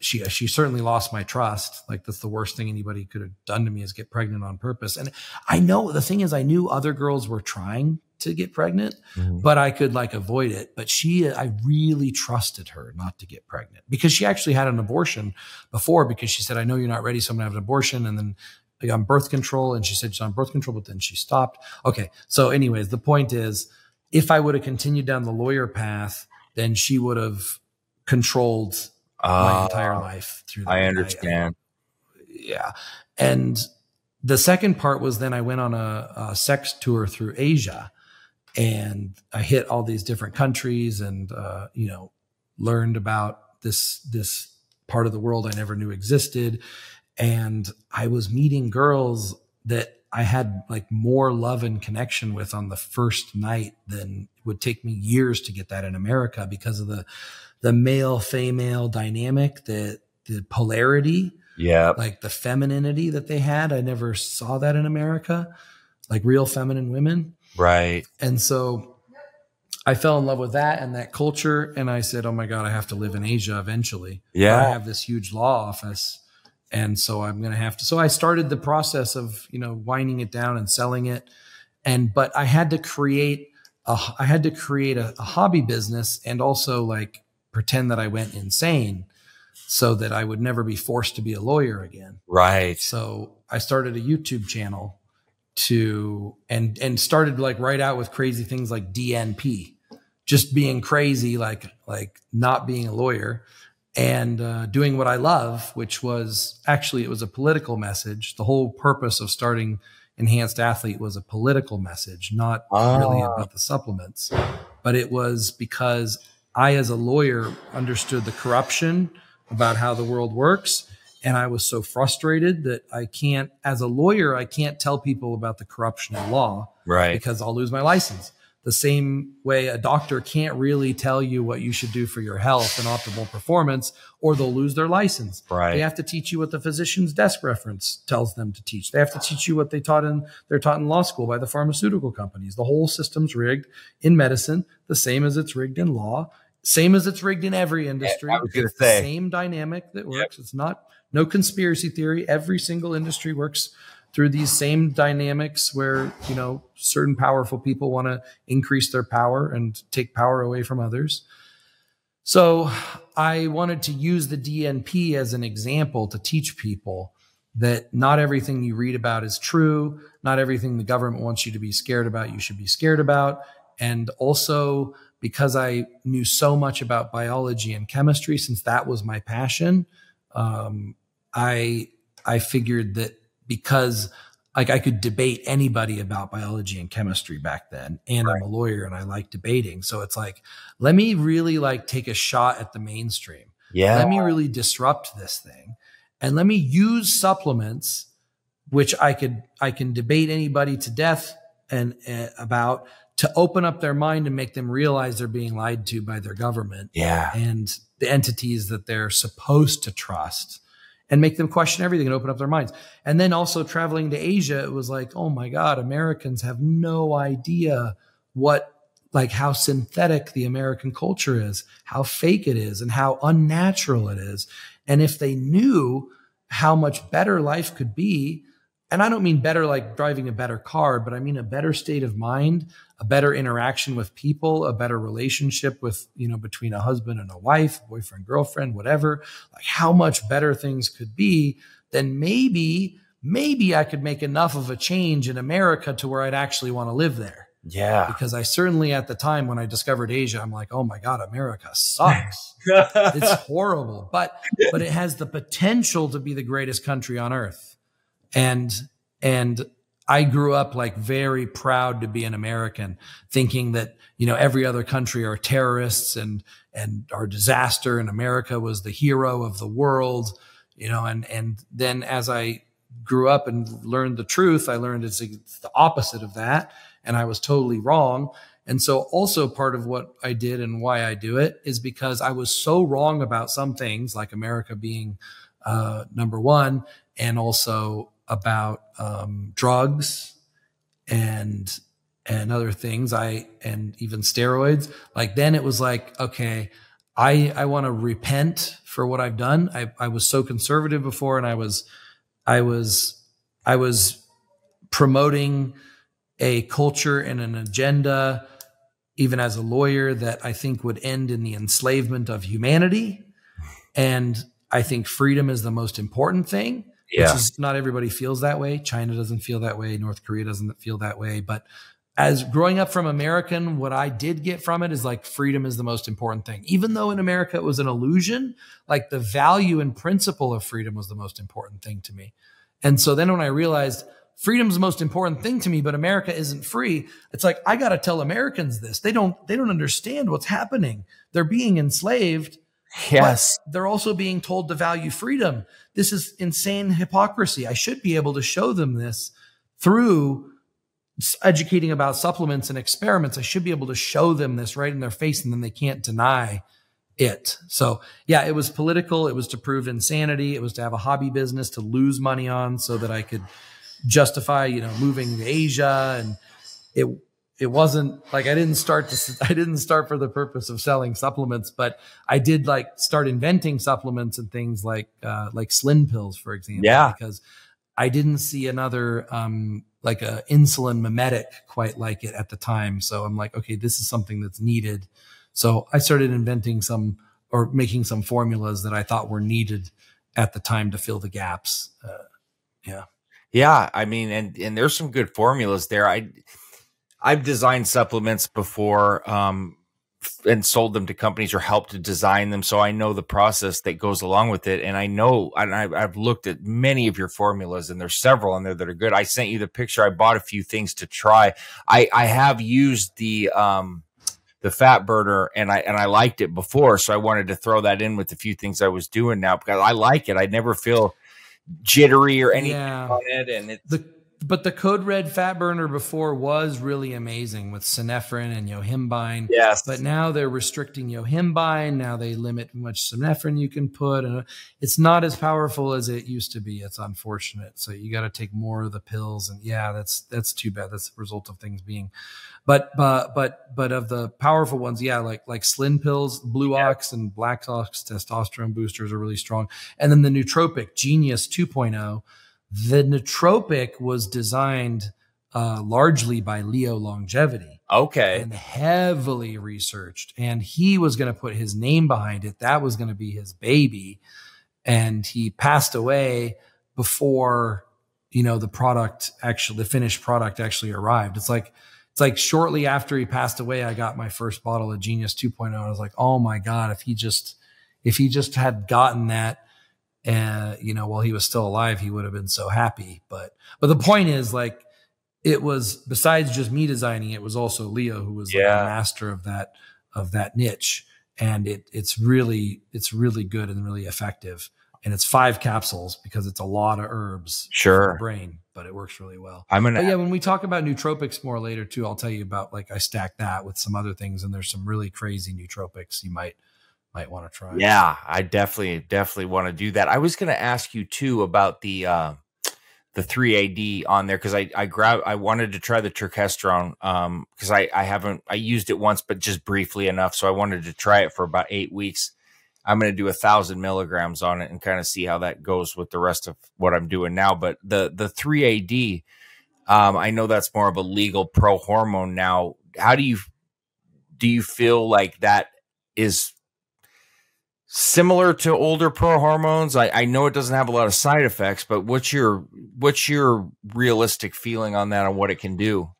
she certainly lost my trust. Like, that's the worst thing anybody could have done to me, is get pregnant on purpose. And I know, the thing is, I knew other girls were trying to get pregnant, but I could like avoid it. But I really trusted her not to get pregnant, because she actually had an abortion before, because she said, I know you're not ready, so I'm gonna have an abortion. And then I got on birth control, and she said she's on birth control, but then she stopped. Okay. So anyways, the point is, if I would have continued down the lawyer path, then she would have controlled my entire life through that. I understand. Yeah. And the second part was, then I went on a sex tour through Asia. And I hit all these different countries, and, learned about this part of the world I never knew existed. And I was meeting girls that I had like more love and connection with on the first night than would take me years to get that in America, because of the male female dynamic, the polarity, like the femininity that they had. I never saw that in America, like real feminine women. Right. And so I fell in love with that and that culture. And I said, oh my God, I have to live in Asia eventually. Yeah. I have this huge law office. And so I'm going to have to, so I started the process of, winding it down and selling it. But I had to create a hobby business, and also like pretend that I went insane, so that I would never be forced to be a lawyer again. Right. So I started a YouTube channel and started like right out with crazy things like DNP, just being crazy, like not being a lawyer, and doing what I love, which was actually, it was a political message. The whole purpose of starting Enhanced Athlete was a political message, not really about the supplements, but it was because I, as a lawyer, understood the corruption about how the world works. And I was so frustrated that as a lawyer, I can't tell people about the corruption of law, right? Because I'll lose my license. The same way a doctor can't really tell you what you should do for your health and optimal performance, or they'll lose their license. Right. They have to teach you what the physician's desk reference tells them to teach. They have to teach you what they're taught in law school by the pharmaceutical companies. The whole system's rigged in medicine, the same as it's rigged in law, same as it's rigged in every industry. I was going to say, same dynamic that works. Yep. It's not, no conspiracy theory. Every single industry works through these same dynamics where, certain powerful people want to increase their power and take power away from others. So I wanted to use the DNP as an example to teach people that not everything you read about is true. Not everything the government wants you to be scared about, you should be scared about. And also, because I knew so much about biology and chemistry, since that was my passion, I figured that, because like I could debate anybody about biology and chemistry back then, and I'm a lawyer and I like debating. So it's like, let me really like take a shot at the mainstream. Yeah. Let me really disrupt this thing, and let me use supplements, which I can debate anybody to death and about, to open up their mind and make them realize they're being lied to by their government. Yeah. And the entities that they're supposed to trust, and make them question everything and open up their minds. And then also traveling to Asia, it was like, oh my God, Americans have no idea how synthetic the American culture is, how fake it is, and how unnatural it is. And if they knew how much better life could be, and I don't mean better like driving a better car, but I mean a better state of mind, a better interaction with people, a better relationship with, between a husband and a wife, boyfriend, girlfriend, whatever, like how much better things could be, then maybe I could make enough of a change in America to where I'd actually want to live there. Yeah. Because I certainly, at the time when I discovered Asia, I'm like, oh my God, America sucks. It's horrible, but it has the potential to be the greatest country on earth. And I grew up like very proud to be an American, thinking that, every other country are terrorists and are disaster, and America was the hero of the world, and then as I grew up and learned the truth, I learned it's the opposite of that. And I was totally wrong. And so also part of what I did and why I do it is because I was so wrong about some things, like America being number one, and also about drugs and other things, and even steroids. Like then it was like, okay, I want to repent for what I've done. I was so conservative before, and I was promoting a culture and an agenda, even as a lawyer, that I think would end in the enslavement of humanity. And I think freedom is the most important thing. Yeah. Which is, not everybody feels that way. China doesn't feel that way. North Korea doesn't feel that way. But as growing up from American, what I did get from it is like freedom is the most important thing. Even though in America it was an illusion, like the value and principle of freedom was the most important thing to me. And so then when I realized freedom's the most important thing to me, but America isn't free, it's like, I got to tell Americans this. They don't understand what's happening. They're being enslaved. Yes. But they're also being told to value freedom. This is insane hypocrisy. I should be able to show them this through educating about supplements and experiments. I should be able to show them this right in their face, and then they can't deny it. So yeah, it was political. It was to prove insanity. It was to have a hobby business to lose money on so that I could justify, you know, moving to Asia. And it wasn't like, I didn't start for the purpose of selling supplements, but I did like start inventing supplements and things like Slim pills, for example. Yeah. Because I didn't see another, like a insulin mimetic quite like it at the time. So I'm like, okay, this is something that's needed. So I started inventing some, or making some formulas that I thought were needed at the time to fill the gaps. Yeah. Yeah. I mean, and there's some good formulas there. I've designed supplements before, and sold them to companies or helped to design them. So I know the process that goes along with it. And I know, and I've looked at many of your formulas, and there's several in there that are good. I sent you the picture. I bought a few things to try. I have used the fat burner, and I liked it before. So I wanted to throw that in with a few things I was doing now, because I like it. I never feel jittery or anything on it. And it's, but the Code Red fat burner before was really amazing with synephrine and yohimbine. Yes. But now they're restricting yohimbine. Now they limit how much synephrine you can put. And it's not as powerful as it used to be. It's unfortunate. So you got to take more of the pills. And yeah, that's too bad. That's the result of things being, but of the powerful ones. Yeah. Like Slim pills, Blue Ox and Black Ox testosterone boosters are really strong. And then the nootropic Genius 2.0. The nootropic was designed largely by Leo Longevity. Okay. And heavily researched. And he was going to put his name behind it. That was going to be his baby. And he passed away before, you know, the product actually, the finished product actually arrived. It's like shortly after he passed away, I got my first bottle of Genius 2.0. I was like, oh my God, if he just had gotten that, you know, while he was still alive, he would have been so happy. But the point is, like, it was, besides just me designing, it was also Leo who was like, the master of that niche. And it's really good and really effective. And it's 5 capsules because it's a lot of herbs. Sure. For the brain, but it works really well. Yeah, when we talk about nootropics more later too, I'll tell you about, like, I stack that with some other things, and there's some really crazy nootropics you might want to try. Yeah, I definitely want to do that. I was going to ask you too about the 3AD on there, because I wanted to try the turkesterone, because I used it once, but just briefly enough. So I wanted to try it for about 8 weeks. I'm going to do 1,000 milligrams on it and kind of see how that goes with the rest of what I'm doing now. But the 3AD, I know that's more of a legal pro hormone now. How do you feel like that is similar to older pro hormones? I know it doesn't have a lot of side effects, but what's your realistic feeling on that, on what it can do?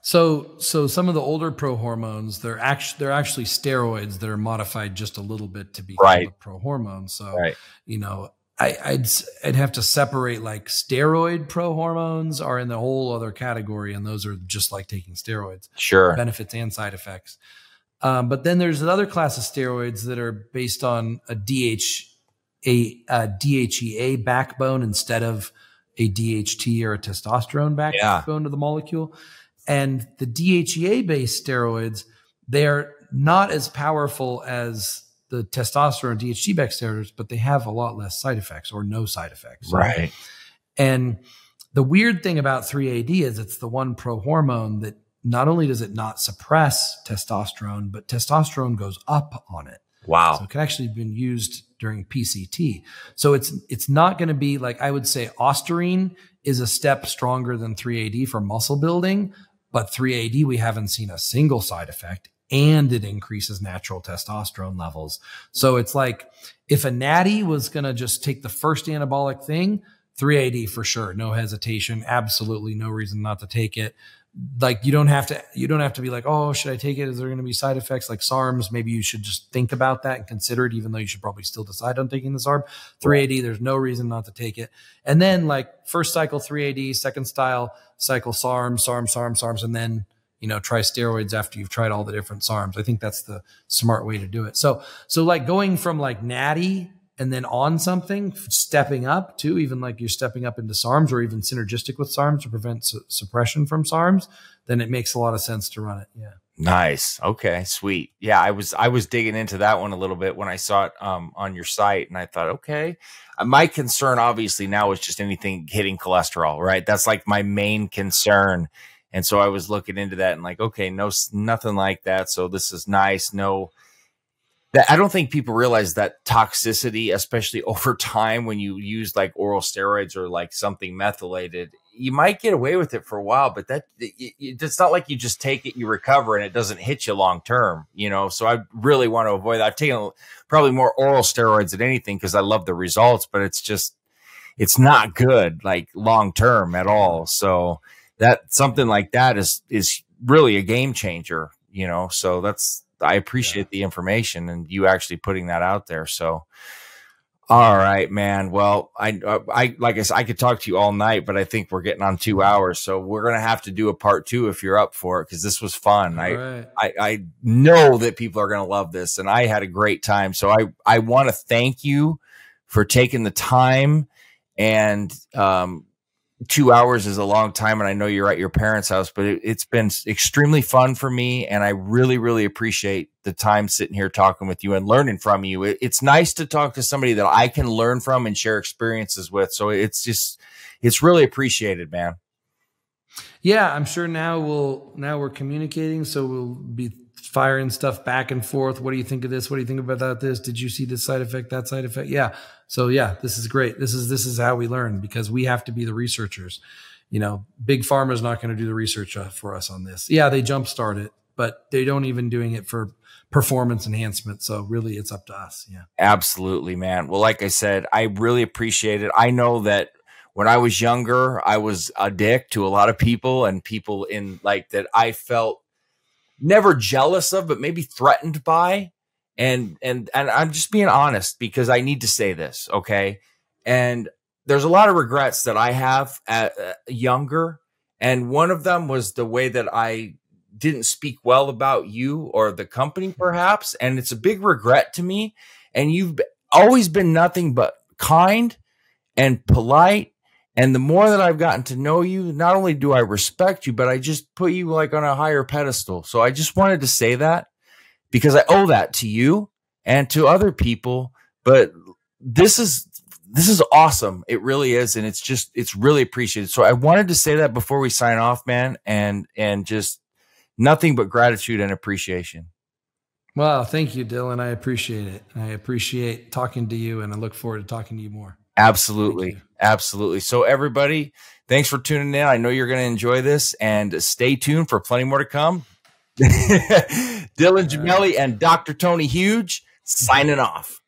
So some of the older pro hormones, they're actually steroids that are modified just a little bit to be called a pro hormone. So you know, I'd have to separate, like, steroid pro hormones are in the whole other category, and those are just like taking steroids. Sure. Benefits and side effects. But then there's another class of steroids that are based on a DHEA backbone instead of a DHT or a testosterone backbone to the molecule. And the DHEA-based steroids, they are not as powerful as the testosterone DHT-based steroids, but they have a lot less side effects or no side effects. Right. And the weird thing about 3AD is it's the one prohormone that not only does it not suppress testosterone, but testosterone goes up on it. Wow. So it can actually be used during PCT. So it's not going to be like, I would say Ostarine is a step stronger than 3AD for muscle building, but 3AD, we haven't seen a single side effect and it increases natural testosterone levels. So it's like if a natty was going to just take the first anabolic thing, 3AD for sure. No hesitation. Absolutely no reason not to take it. Like you don't have to be like, oh, should I take it? Is there going to be side effects like SARMs? Maybe you should just think about that and consider it, even though you should probably still decide on taking the SARM. 3AD, there's no reason not to take it. And then like first cycle 3AD, second cycle SARMs, and then, you know, try steroids after you've tried all the different SARMs. I think that's the smart way to do it. So like going from like natty and then on something, stepping up to even like you're stepping up into SARMs or even synergistic with SARMs to prevent suppression from SARMs, then it makes a lot of sense to run it. Yeah. Nice. Okay, sweet. Yeah, I was digging into that one a little bit when I saw it on your site, and I thought, okay, my concern obviously now is just anything hitting cholesterol, right? That's like my main concern. And so I was looking into that and like, okay, no, nothing like that. So this is nice. No, I don't think people realize that toxicity, especially over time, when you use like oral steroids or like something methylated, you might get away with it for a while, but that it's not like you just take it, you recover, and it doesn't hit you long term, you know? So I really want to avoid that. I've taken probably more oral steroids than anything because I love the results, but it's just, it's not good like long term at all. So that something like that is really a game changer, you know? So that's, I appreciate the information and you actually putting that out there. So, all right, man. Well, I, like I said, I could talk to you all night, but I think we're getting on 2 hours. So we're going to have to do a part 2 if you're up for it, because this was fun. Right. I know that people are going to love this, and I had a great time. So I want to thank you for taking the time, and, 2 hours is a long time, and I know you're at your parents' house, but it's been extremely fun for me, and I really, really appreciate the time sitting here talking with you and learning from you. It's nice to talk to somebody that I can learn from and share experiences with. So it's really appreciated, man. Yeah, I'm sure now we're communicating, so we'll be firing stuff back and forth. What do you think of this? What do you think about this? Did you see this side effect, that side effect? Yeah. So yeah, this is great. This is how we learn, because we have to be the researchers. You know, big pharma is not going to do the research for us on this. Yeah, they jumpstart it, but they don't even doing it for performance enhancement. So really it's up to us. Yeah. Absolutely, man. Well, like I said, I really appreciate it. I know that when I was younger, I was a dick to a lot of people, and people in like that I felt never jealous of, but maybe threatened by. And I'm just being honest, because I need to say this. Okay. And there's a lot of regrets that I have at younger. And one of them was the way that I didn't speak well about you or the company perhaps. And it's a big regret to me. And you've always been nothing but kind and polite. And the more that I've gotten to know you, not only do I respect you, but I just put you like on a higher pedestal. So I just wanted to say that, because I owe that to you and to other people. But this is awesome. It really is. And it's really appreciated. So I wanted to say that before we sign off, man, and just nothing but gratitude and appreciation. Well, thank you, Dylan. I appreciate it. I appreciate talking to you, and I look forward to talking to you more. Absolutely. Absolutely. So everybody, thanks for tuning in. I know you're going to enjoy this, and stay tuned for plenty more to come. Dylan Gemelli and Dr. Tony Huge signing off.